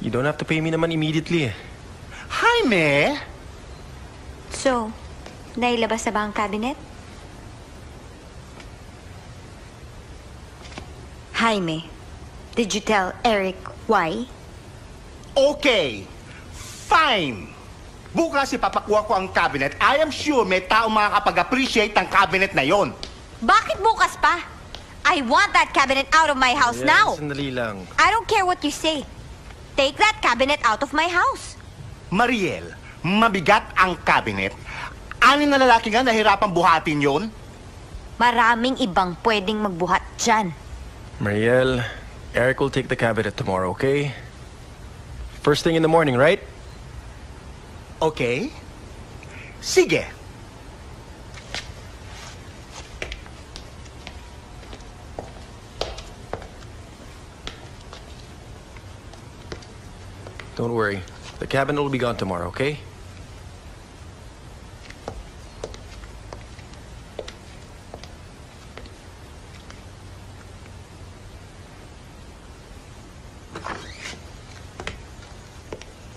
You don't have to pay me naman immediately. Jaime! So, nailabas na ba ang cabinet? Jaime, did you tell Eric why? Okay, fine. Bukas ipapakuha ko ang cabinet. I am sure may tao makakapag-appreciate ng cabinet na yon. Bakit bukas pa? I want that cabinet out of my house yes, now. Sandali lang. I don't care what you say. Take that cabinet out of my house. Marielle, mabigat ang cabinet. Anin na lalaki nga nahirapang buhatin yon? Maraming ibang pwedeng magbuhat dyan. Marielle, Eric will take the cabinet tomorrow, okay? First thing in the morning, right? Okay. Sige. Don't worry. The cabinet will be gone tomorrow, okay?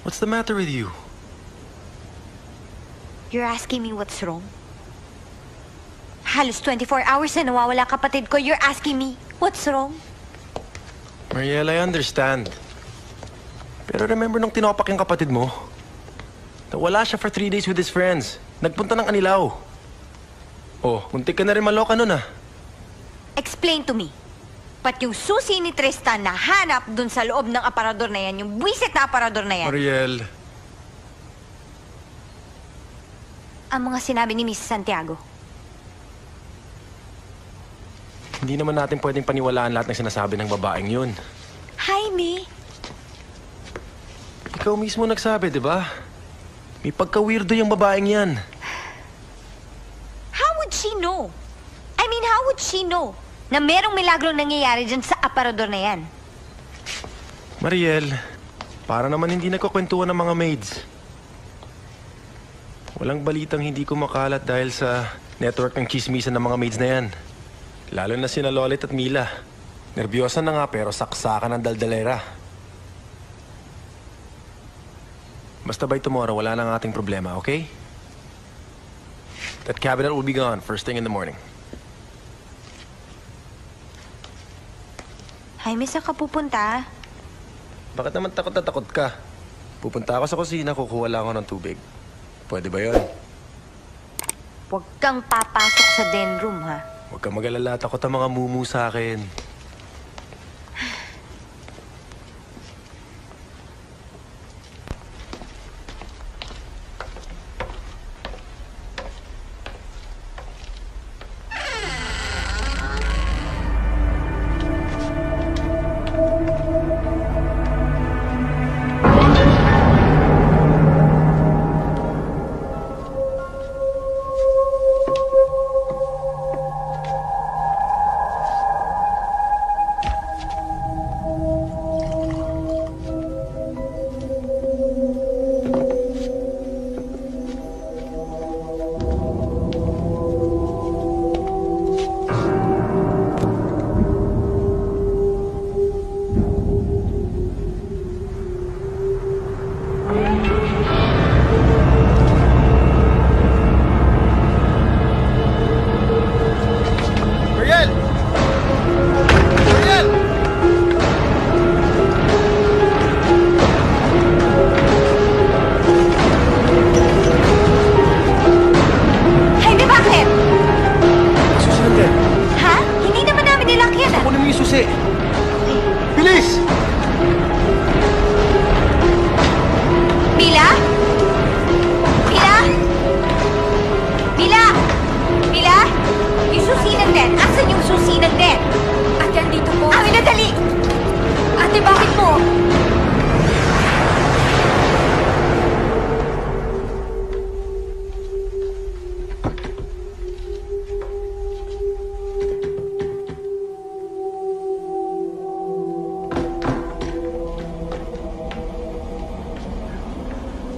What's the matter with you? You're asking me what's wrong? Halos twenty-four hours na nawawala kapatid ko. You're asking me what's wrong? Marielle, I understand. Pero remember nung tinopak yung kapatid mo? Nawala siya for three days with his friends. Nagpunta ng Anilao. Oh, muntik ka na rin maloka nun ah. Explain to me. Pati yung susi ni Tristan na hanap dun sa loob ng aparador na yan. Yung buwisit na aparador na yan. Marielle... Ang mga sinabi ni Missus Santiago. Hindi naman natin pwedeng paniwalaan lahat ng sinasabi ng babaeng yun. Jaime! Ikaw mismo nagsabi, di ba? May pagka-weirdo yung babaeng yan. How would she know? I mean, how would she know na merong milagrong nangyayari dyan sa aparador na yan? Marielle, para naman hindi nagkukwentuhan ng mga maids. Walang balitang hindi kumakalat dahil sa network ng chismisan ng mga maids na yan. Lalo na sina Lolit at Mila. Nerbiyosa na nga pero saksakan ng daldalera. Basta by tomorrow, wala na ang ating problema, okay? That cabinet will be gone first thing in the morning. Jaime, saan ka pupunta? Bakit naman takot na takot ka? Pupunta ako sa kusina, kukuha lang ako ng tubig. Pwede ba yun? Huwag kang papasok sa den room, ha? Huwag kang mag-alala. Takot ang mga mumu sa akin.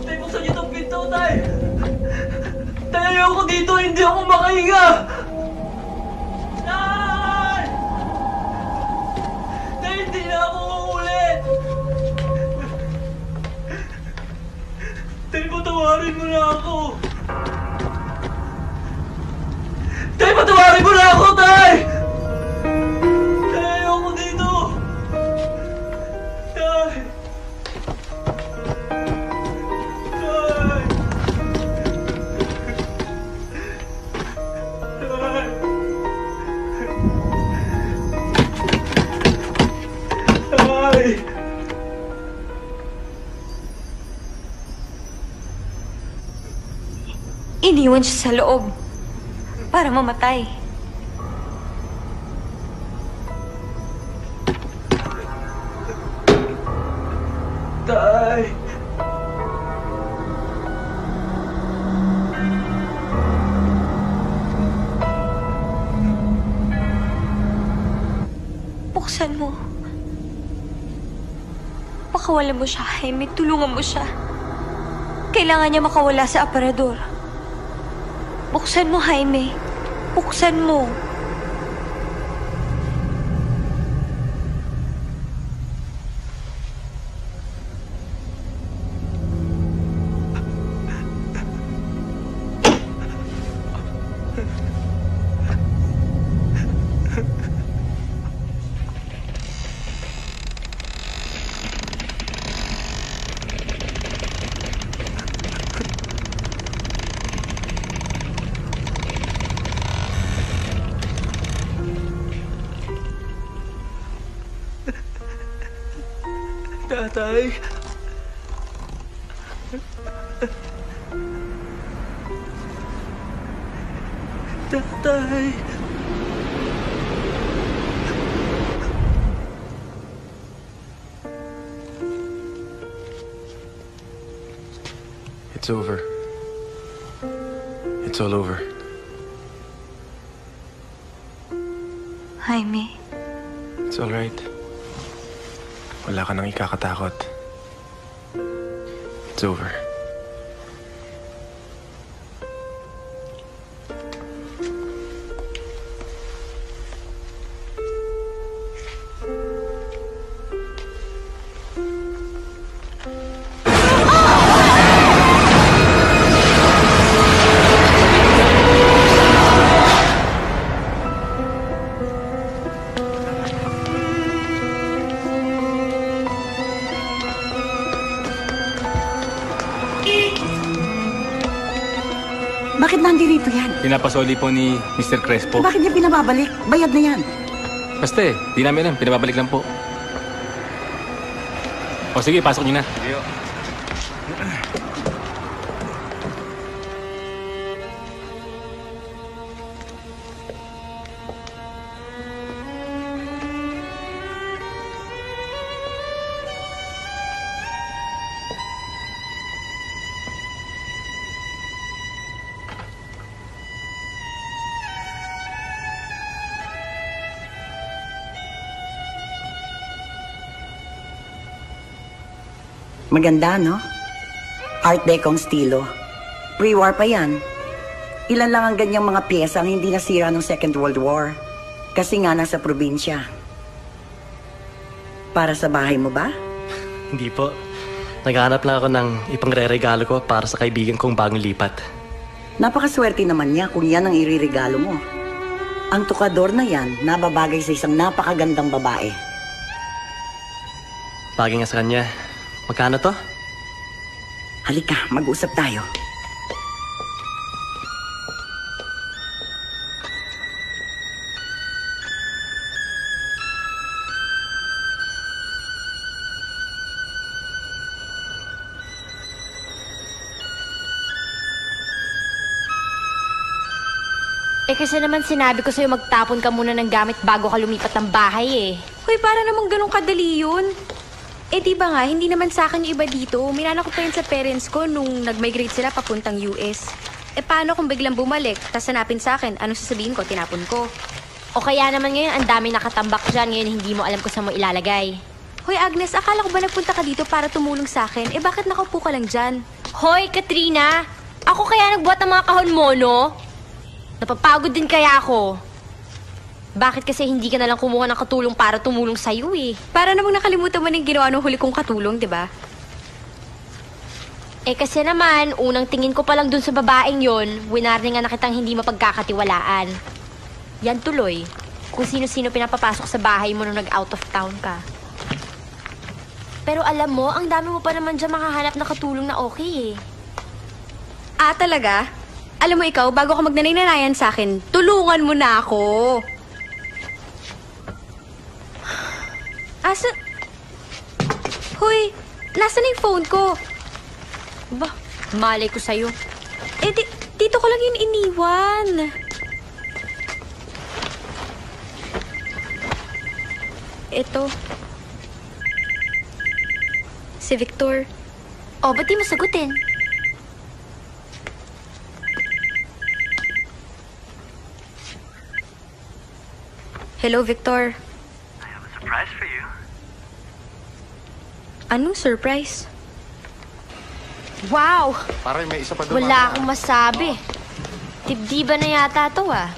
Tayo, buksan niyo itong pinto, tay! Tayo ako dito, hindi ako makahinga! Dad! Dad, hindi na ako uulit! Tay, patawarin mo na ako! Tay, patawarin mo na ako, Tay! Tayo ako dito! Tay! Iniwan siya sa loob para mamatay. Tay! Buksan mo. Pakawala mo siya, Jaime. Tulungan mo siya. Kailangan niya makawala sa aparador. Buksan mo, Jaime. Buksan mo. Tay. Tay. It's over. It's all over. Jaime. It's all right. Wala ka nang ikakatakot. It's over. Pinapasoli po ni Mister Crespo. Bakit niya pinababalik? Bayad na yan. Basta eh, di namin alam. Pinababalik lang po. O sige, pasok niyo na. Maganda, no? Art Deco ang estilo. Pre-war pa yan. Ilan lang ang ganyang mga piyesa ang hindi nasira ng Second World War. Kasi nga nasa probinsya. Para sa bahay mo ba? Hindi po. Naghahanap lang ako ng ipangre-regalo ko para sa kaibigan kong bagong lipat. Napakaswerte naman niya kung yan ang iriregalo mo. Ang tukador na yan, nababagay sa isang napakagandang babae. Bagay nga sa kanya. Magkano to? Halika, mag-usap tayo. Eh kasi naman sinabi ko sa'yo magtapon ka muna ng gamit bago ka lumipat ng bahay eh. Hoy, para namang ganun kadali yun. Eh, di ba nga, hindi naman sa akin yung iba dito. Minana ko pa yun sa parents ko nung nag-migrate sila papuntang U S. Eh, paano kung biglang bumalik, tas hanapin sa akin, anong sasabihin ko, tinapon ko? O kaya naman ngayon, ang dami nakatambak dyan. Ngayon, hindi mo alam kung saan mo ilalagay. Hoy, Agnes, akala ko ba nagpunta ka dito para tumulong sa akin? Eh, bakit nakaupo ka lang dyan? Hoy, Katrina! Ako kaya nagbuhat ng mga kahon mo, no? Napapagod din kaya ako. Bakit kasi hindi ka nalang kumuha ng katulong para tumulong sa'yo, eh? Para namang nakalimutan mo ng ginawa ng huli kong katulong, di ba? Eh kasi naman, unang tingin ko palang dun sa babaeng yon, winarning nga na kitang hindi mapagkakatiwalaan. Yan tuloy, kung sino-sino pinapapasok sa bahay mo nung nag-out of town ka. Pero alam mo, ang dami mo pa naman dyan makahanap na katulong na okay, eh. Ah, talaga? Alam mo ikaw, bago ka magnanay-nanayan sa akin, tulungan mo na ako. Asa? Hoy, nasan yung phone ko? Ba, malay ko sa'yo. Eh, di, dito ko lang yun iniwan. Ito. Si Victor. Oh, ba't di masagutin? Hello, Victor. I have a surprise for you. Anong surprise? Wow! Parang may isa pa doon. Wala akong masabi. Oh. Dibdiba na yata to, ah.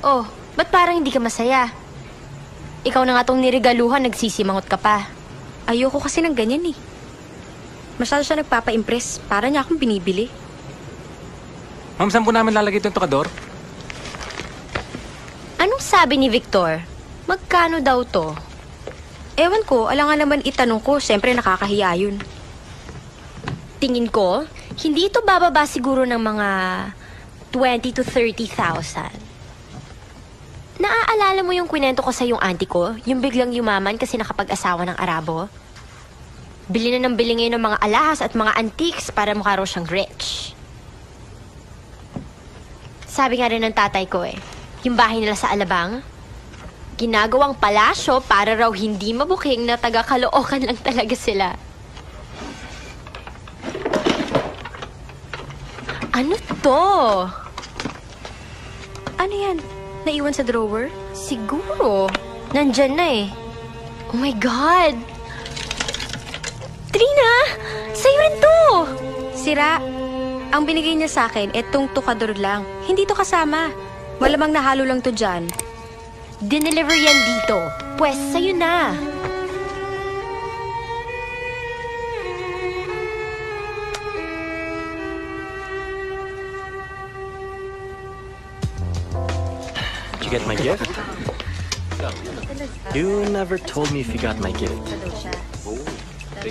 Oh, ba't parang hindi ka masaya? Ikaw na nga tong niregaluhan, nagsisimangot ka pa. Ayoko kasi ng ganyan, eh. Masyado siya nagpapa-impress. Para niya akong binibili. Ma'am, saan po namin lalagay itong tokador? Anong sabi ni Victor? Magkano daw to? Ewan ko, alam nga naman itanong ko, siyempre nakakahiya yun. Tingin ko, hindi ito bababa siguro ng mga twenty to thirty thousand. Naaalala mo yung kwento ko sa yung auntie ko? Yung biglang yumaman kasi nakapag-asawa ng Arabo? Bili na ng bili ngayon ng mga alahas at mga antiques para mukha raw siyang rich. Sabi nga rin ng tatay ko eh, yung bahay nila sa Alabang, ginagawang palasyo para raw hindi mabuking na taga-Kaloocan lang talaga sila. Ano to? Ano yan? Naiwan sa drawer? Siguro. Nandyan na eh. Oh my God! Trina! Sa'yo rin to! Sira, ang binigay niya sa akin, etong tukador lang. Hindi to kasama. Malamang nahalo lang to dyan. Dineliver yan dito. Pwes, sa'yo na. Did you get my gift? You never told me if you got my gift.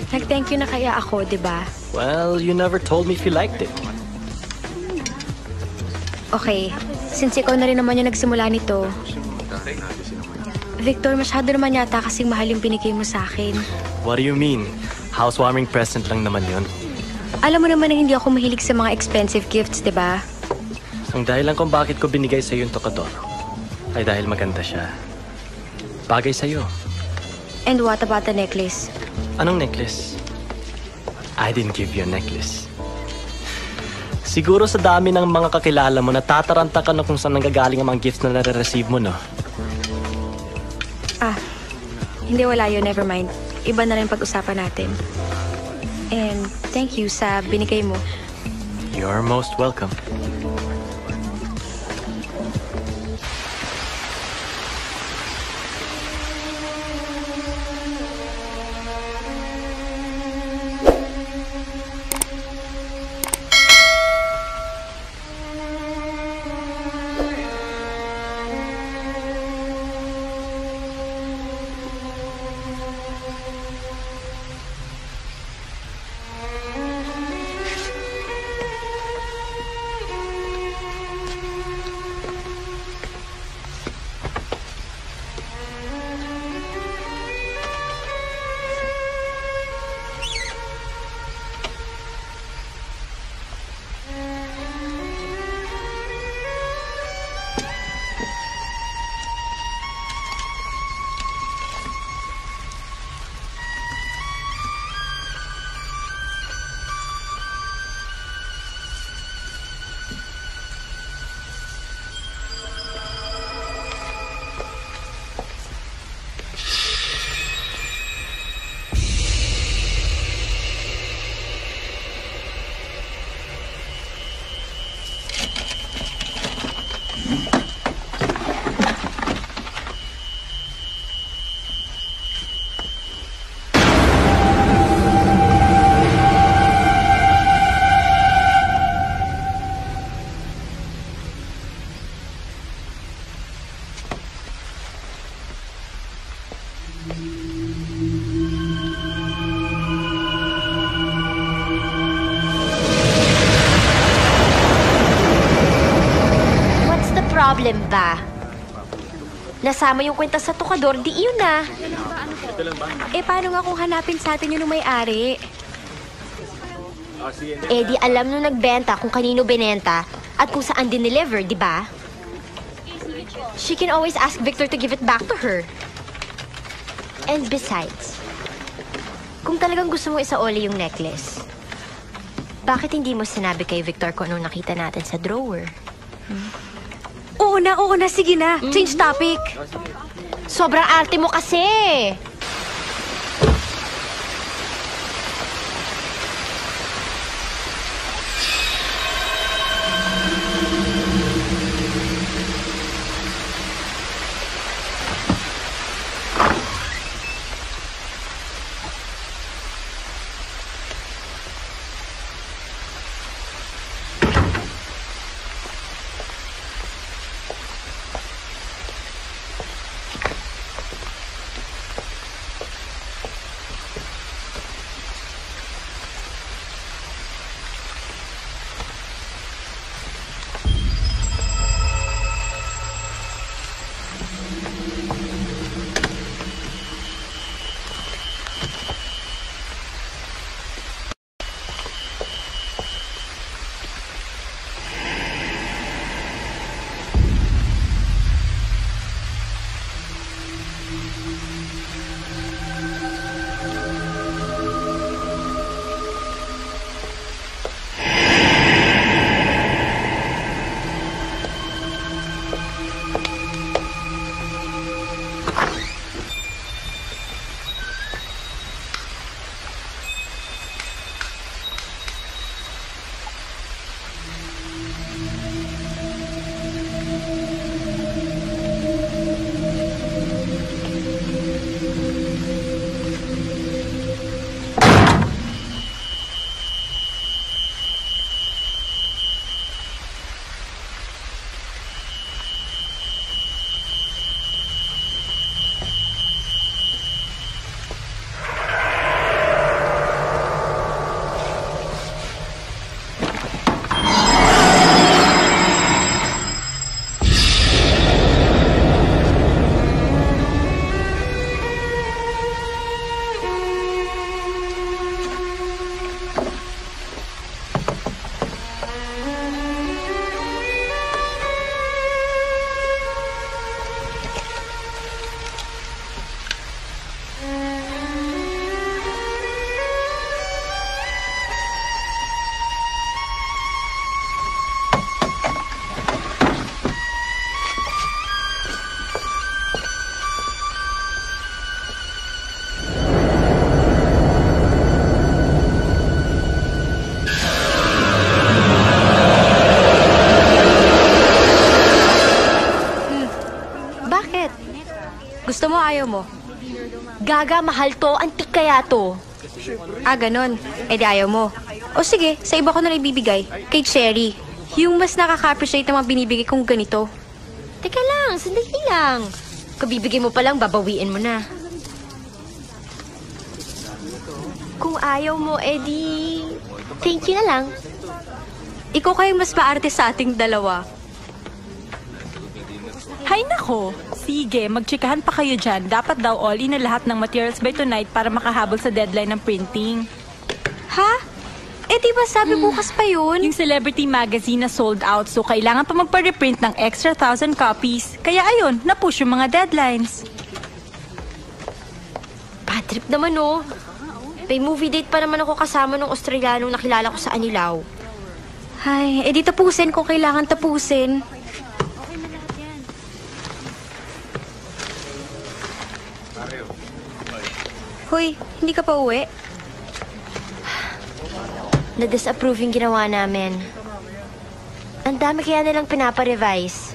Nag-thank you na kaya ako, diba? Well, you never told me if you liked it. Okay, since ikaw na rin naman yung nagsimula nito, Victor, masyado naman yata kasing mahal yung binigay mo sa akin. What do you mean? Housewarming present lang naman yun. Alam mo naman na hindi ako mahilig sa mga expensive gifts, di ba? Ang dahilan kung bakit ko binigay sa'yo yung tokador ay dahil maganda siya. Bagay sa'yo. And what about the necklace? Anong necklace? I didn't give you a necklace. Siguro sa dami ng mga kakilala mo, natataranta ka na kung saan nanggagaling ang mga gifts na nare-receive mo, no? Ah, hindi wala yun. Never mind. Iba na rin pag-usapan natin. And thank you sa binigay mo. You're most welcome. kalimba. Nasama yung kwenta sa tukador, di yun na. Eh, paano nga kung hanapin sa atin yun may-ari? Eh, di alam nung nagbenta kung kanino binenta at kung saan dineliver, di ba? She can always ask Victor to give it back to her. And besides, kung talagang gusto mo isaoli yung necklace, bakit hindi mo sinabi kay Victor kung anong nakita natin sa drawer? Hmm? Oo na, oo na, sige na. Mm-hmm. Change topic. Sobrang arte mo kasi. Gusto mo, ayaw mo? Gaga, mahal to, antik kaya to. Ah, ganun. Eh di ayaw mo. O sige, sa iba ko na lang ibibigay. Kay Cherry. Yung mas nakaka-appreciate ng mga binibigay kong ganito. Teka lang, sandali lang. Kabibigay mo palang, babawiin mo na. Kung ayaw mo, eh di... thank you na lang. Ikaw kayong mas maarte sa ating dalawa. Hay nako. Sige, magtsikahan pa kayo dyan. Dapat daw all-in na lahat ng materials by tonight para makahabol sa deadline ng printing. Ha? Eh, di ba sabi mm. bukas pa yun? Yung celebrity magazine na sold out, so kailangan pa magpa-reprint ng extra thousand copies. Kaya ayun, na-push yung mga deadlines. Bad trip naman, oh. May movie date pa naman ako kasama ng Australianong nakilala ko sa Anilao. Ay, eh di tapusin kung kailangan tapusin. Hoy, hindi ka pa uwi? Na-disapprove yung ginawa namin. Ang dami kaya nilang pinapa-revise.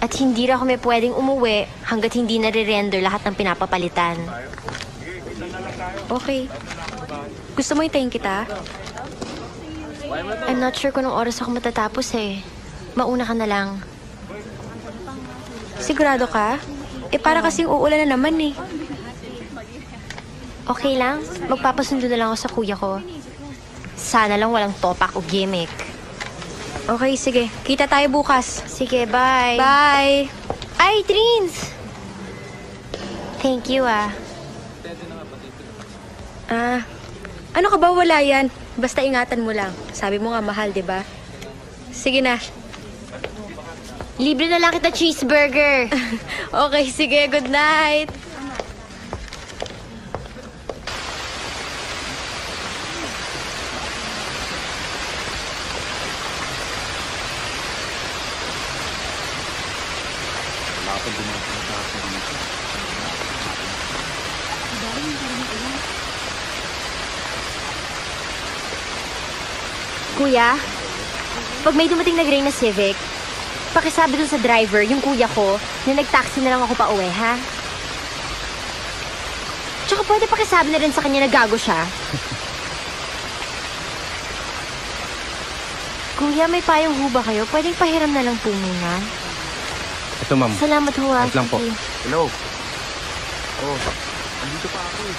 At hindi rin ako may pwedeng umuwi hanggat hindi nare-render lahat ng pinapapalitan. Okay. Gusto mo itayin kita? I'm not sure kung anong oras ako matatapos eh. Mauna ka na lang. Sigurado ka? Eh para kasing uulan na naman eh. Okay lang, magpapasundo na lang ako sa kuya ko. Sana lang walang topak o gimmick. Okay, sige. Kita tayo bukas. Sige, bye. Bye. Ay, Trins! Thank you, ah. Ah, ano ka ba? Wala yan. Basta ingatan mo lang. Sabi mo nga mahal, di ba? Sige na. Libre na lang kita cheeseburger. Okay, sige. Good night. Kuya, pag may dumating na gray na Civic, pakisabi dun sa driver, yung kuya ko, na nag-taxi na lang ako pa uwi, ha? Tsaka pwede pakisabi na rin sa kanya na gago siya. Kuya, may payong ho ba kayo? Pwedeng pahiram na lang po muna. Ito, ma'am. Salamat ho, ah. Wait lang po. Hello. Oh, andito pa ako eh.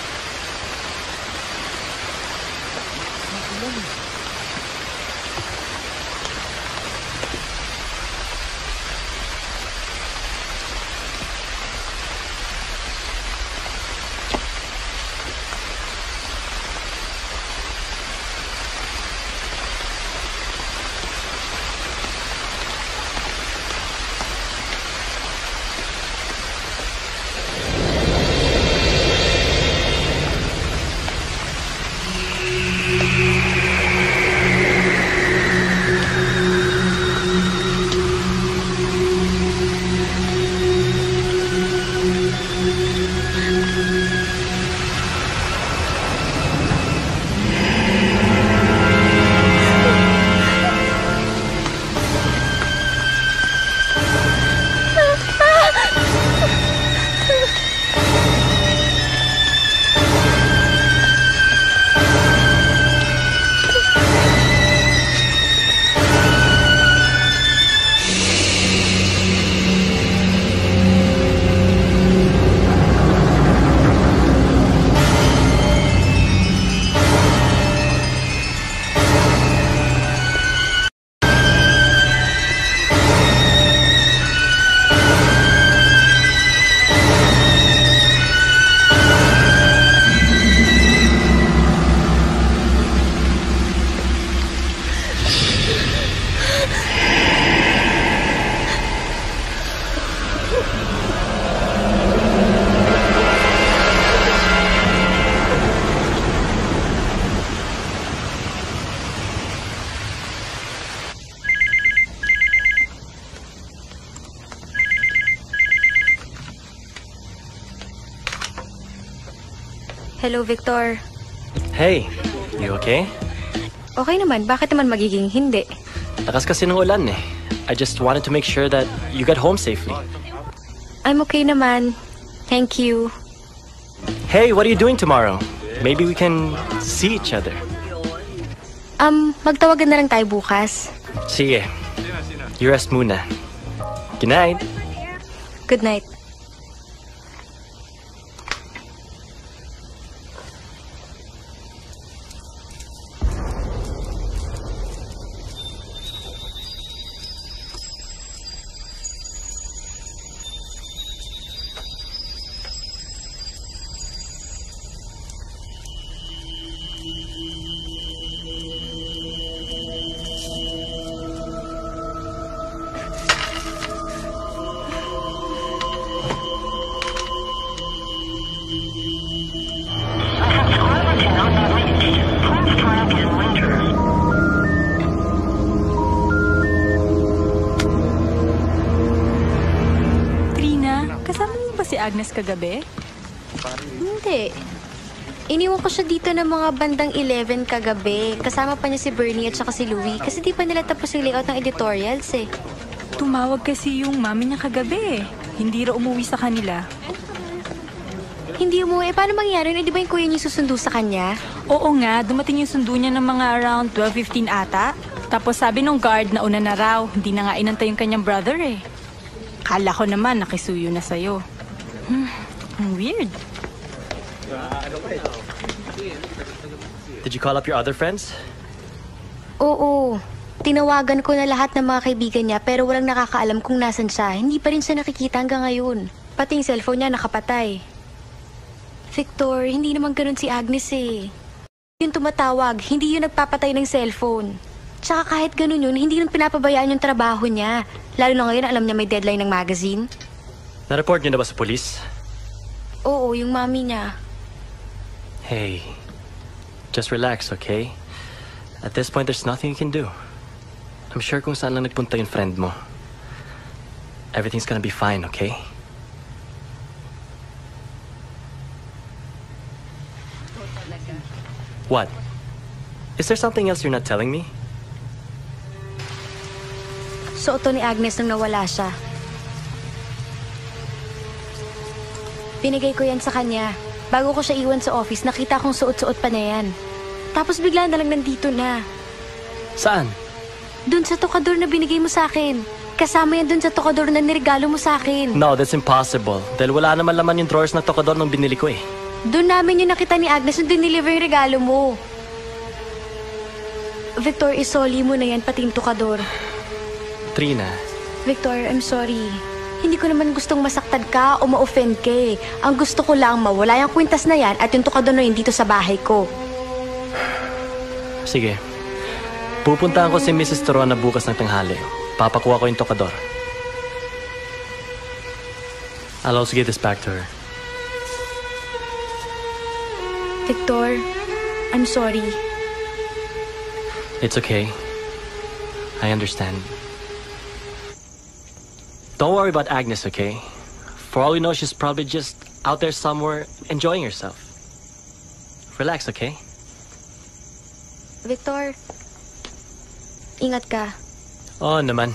Hello, Victor. Hey, you okay? Okay naman. Bakit naman magiging hindi? Lakas kasi ng ulan eh. I just wanted to make sure that you got home safely. I'm okay naman. Thank you. Hey, what are you doing tomorrow? Maybe we can see each other. Um, magtawagan na lang tayo bukas. Sige. You rest muna. Good night. Good night. Agnes kagabi? Hindi. Iniwan ko siya dito ng mga bandang eleven kagabi. Kasama pa niya si Bernie at saka si Louie kasi di pa nila tapos yung layout ng editorials eh. Tumawag kasi yung mami niya kagabi eh. Hindi raw umuwi sa kanila. Hindi umuwi? Eh, paano mangyari? Eh, di ba yung kuya niya susundo sa kanya? Oo nga. Dumating yung sundo niya ng mga around twelve fifteen ata. Tapos sabi nung guard na una na raw. Hindi na nga inantay yung kanyang brother eh. Kala ko naman nakisuyo na sa'yo. Hmm, weird. Did you call up your other friends? Oo. Tinawagan ko na lahat ng mga kaibigan niya pero walang nakakaalam kung nasan siya. Hindi pa rin siya nakikita hanggang ngayon. Pati yung cellphone niya nakapatay. Victor, hindi naman ganun si Agnes eh. Yun tumatawag, hindi yun nagpapatay ng cellphone. Tsaka kahit ganun yun, hindi nang pinapabayaan yung trabaho niya. Lalo na ngayon, alam niya may deadline ng magazine. Na-report niyo na ba sa polis? Oo, yung mami niya. Hey, just relax, okay? At this point, there's nothing you can do. I'm sure kung saan lang nagpunta yung friend mo. Everything's gonna be fine, okay? What? Is there something else you're not telling me? So, ito ni Agnes nung nawala siya. Binigay ko yan sa kanya. Bago ko siya iwan sa office, nakita kong suot-suot pa niya yan. Tapos bigla na lang nandito na. Saan? Doon sa tokador na binigay mo sa akin. Kasama yan doon sa tokador na nirigalo mo sa akin. No, that's impossible. Dahil wala naman laman yung drawers na tokador nung binili ko eh. Doon namin yung nakita ni Agnes nung diniliver yung regalo mo. Victor, isoli mo na yan pati yung tokador. Trina. Victor, I'm sorry. Hindi ko naman gustong masaktan ka o ma-offend ka eh. Ang gusto ko lang mawala yung kwintas na yan at yung tukado na yun dito sa bahay ko. Sige. Pupuntaan ko si Missus Tirona bukas ng tanghali. Papakuha ko yung tukador. I'll also give this back to her. Victor, I'm sorry. It's okay. I understand. Don't worry about Agnes, okay? For all we know, she's probably just out there somewhere enjoying herself. Relax, okay? Victor, ingat ka. Oh, naman.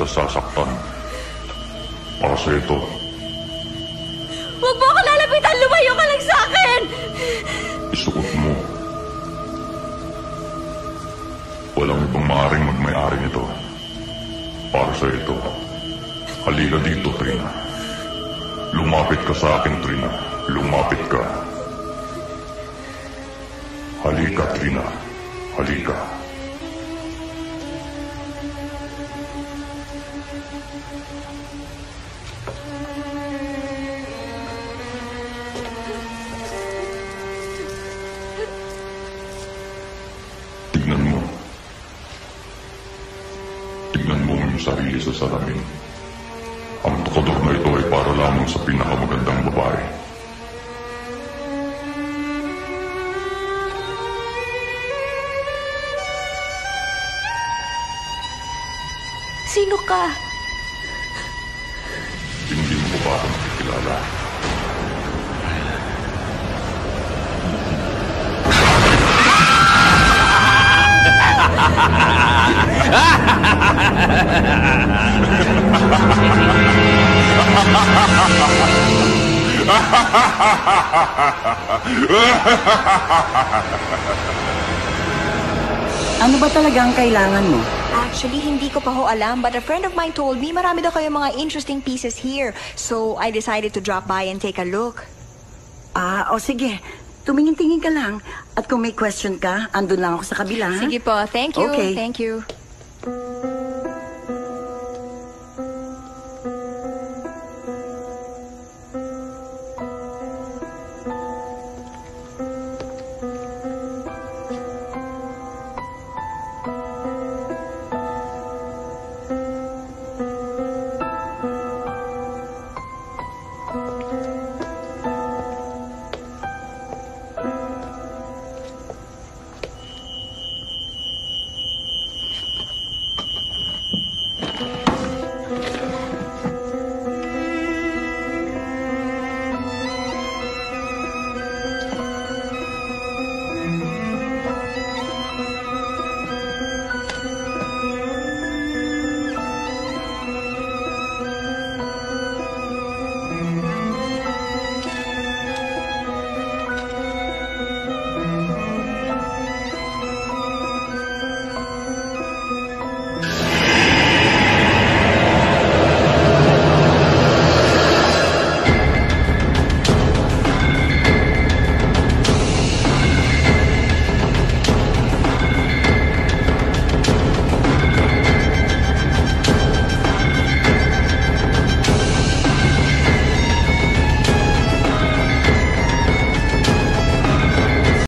kita sasaktan. Para sa ito. Huwag mo ako lalapitan! Lumayo ka lang sa akin! Isuot mo. Walang ibang maaaring magmay-ari nito. Para sa ito. Halika dito, Trina. Lumapit ka sa akin, Trina. Lumapit ka. Halika, Trina. Halika. Sarili sa salamin. Ang tukador na ito ay para lamang sa pinakamagandang babae. Sino ka? Hindi mo ba akong kilala? Ano ba talaga ang kailangan mo? Actually, hindi ko pa ho alam, but a friend of mine told me marami daw kayong mga interesting pieces here. So, I decided to drop by and take a look. Ah, o sige. Tumingin-tingin ka lang. At kung may question ka, andun lang ako sa kabila. Sige po. Thank you. Okay. Thank you.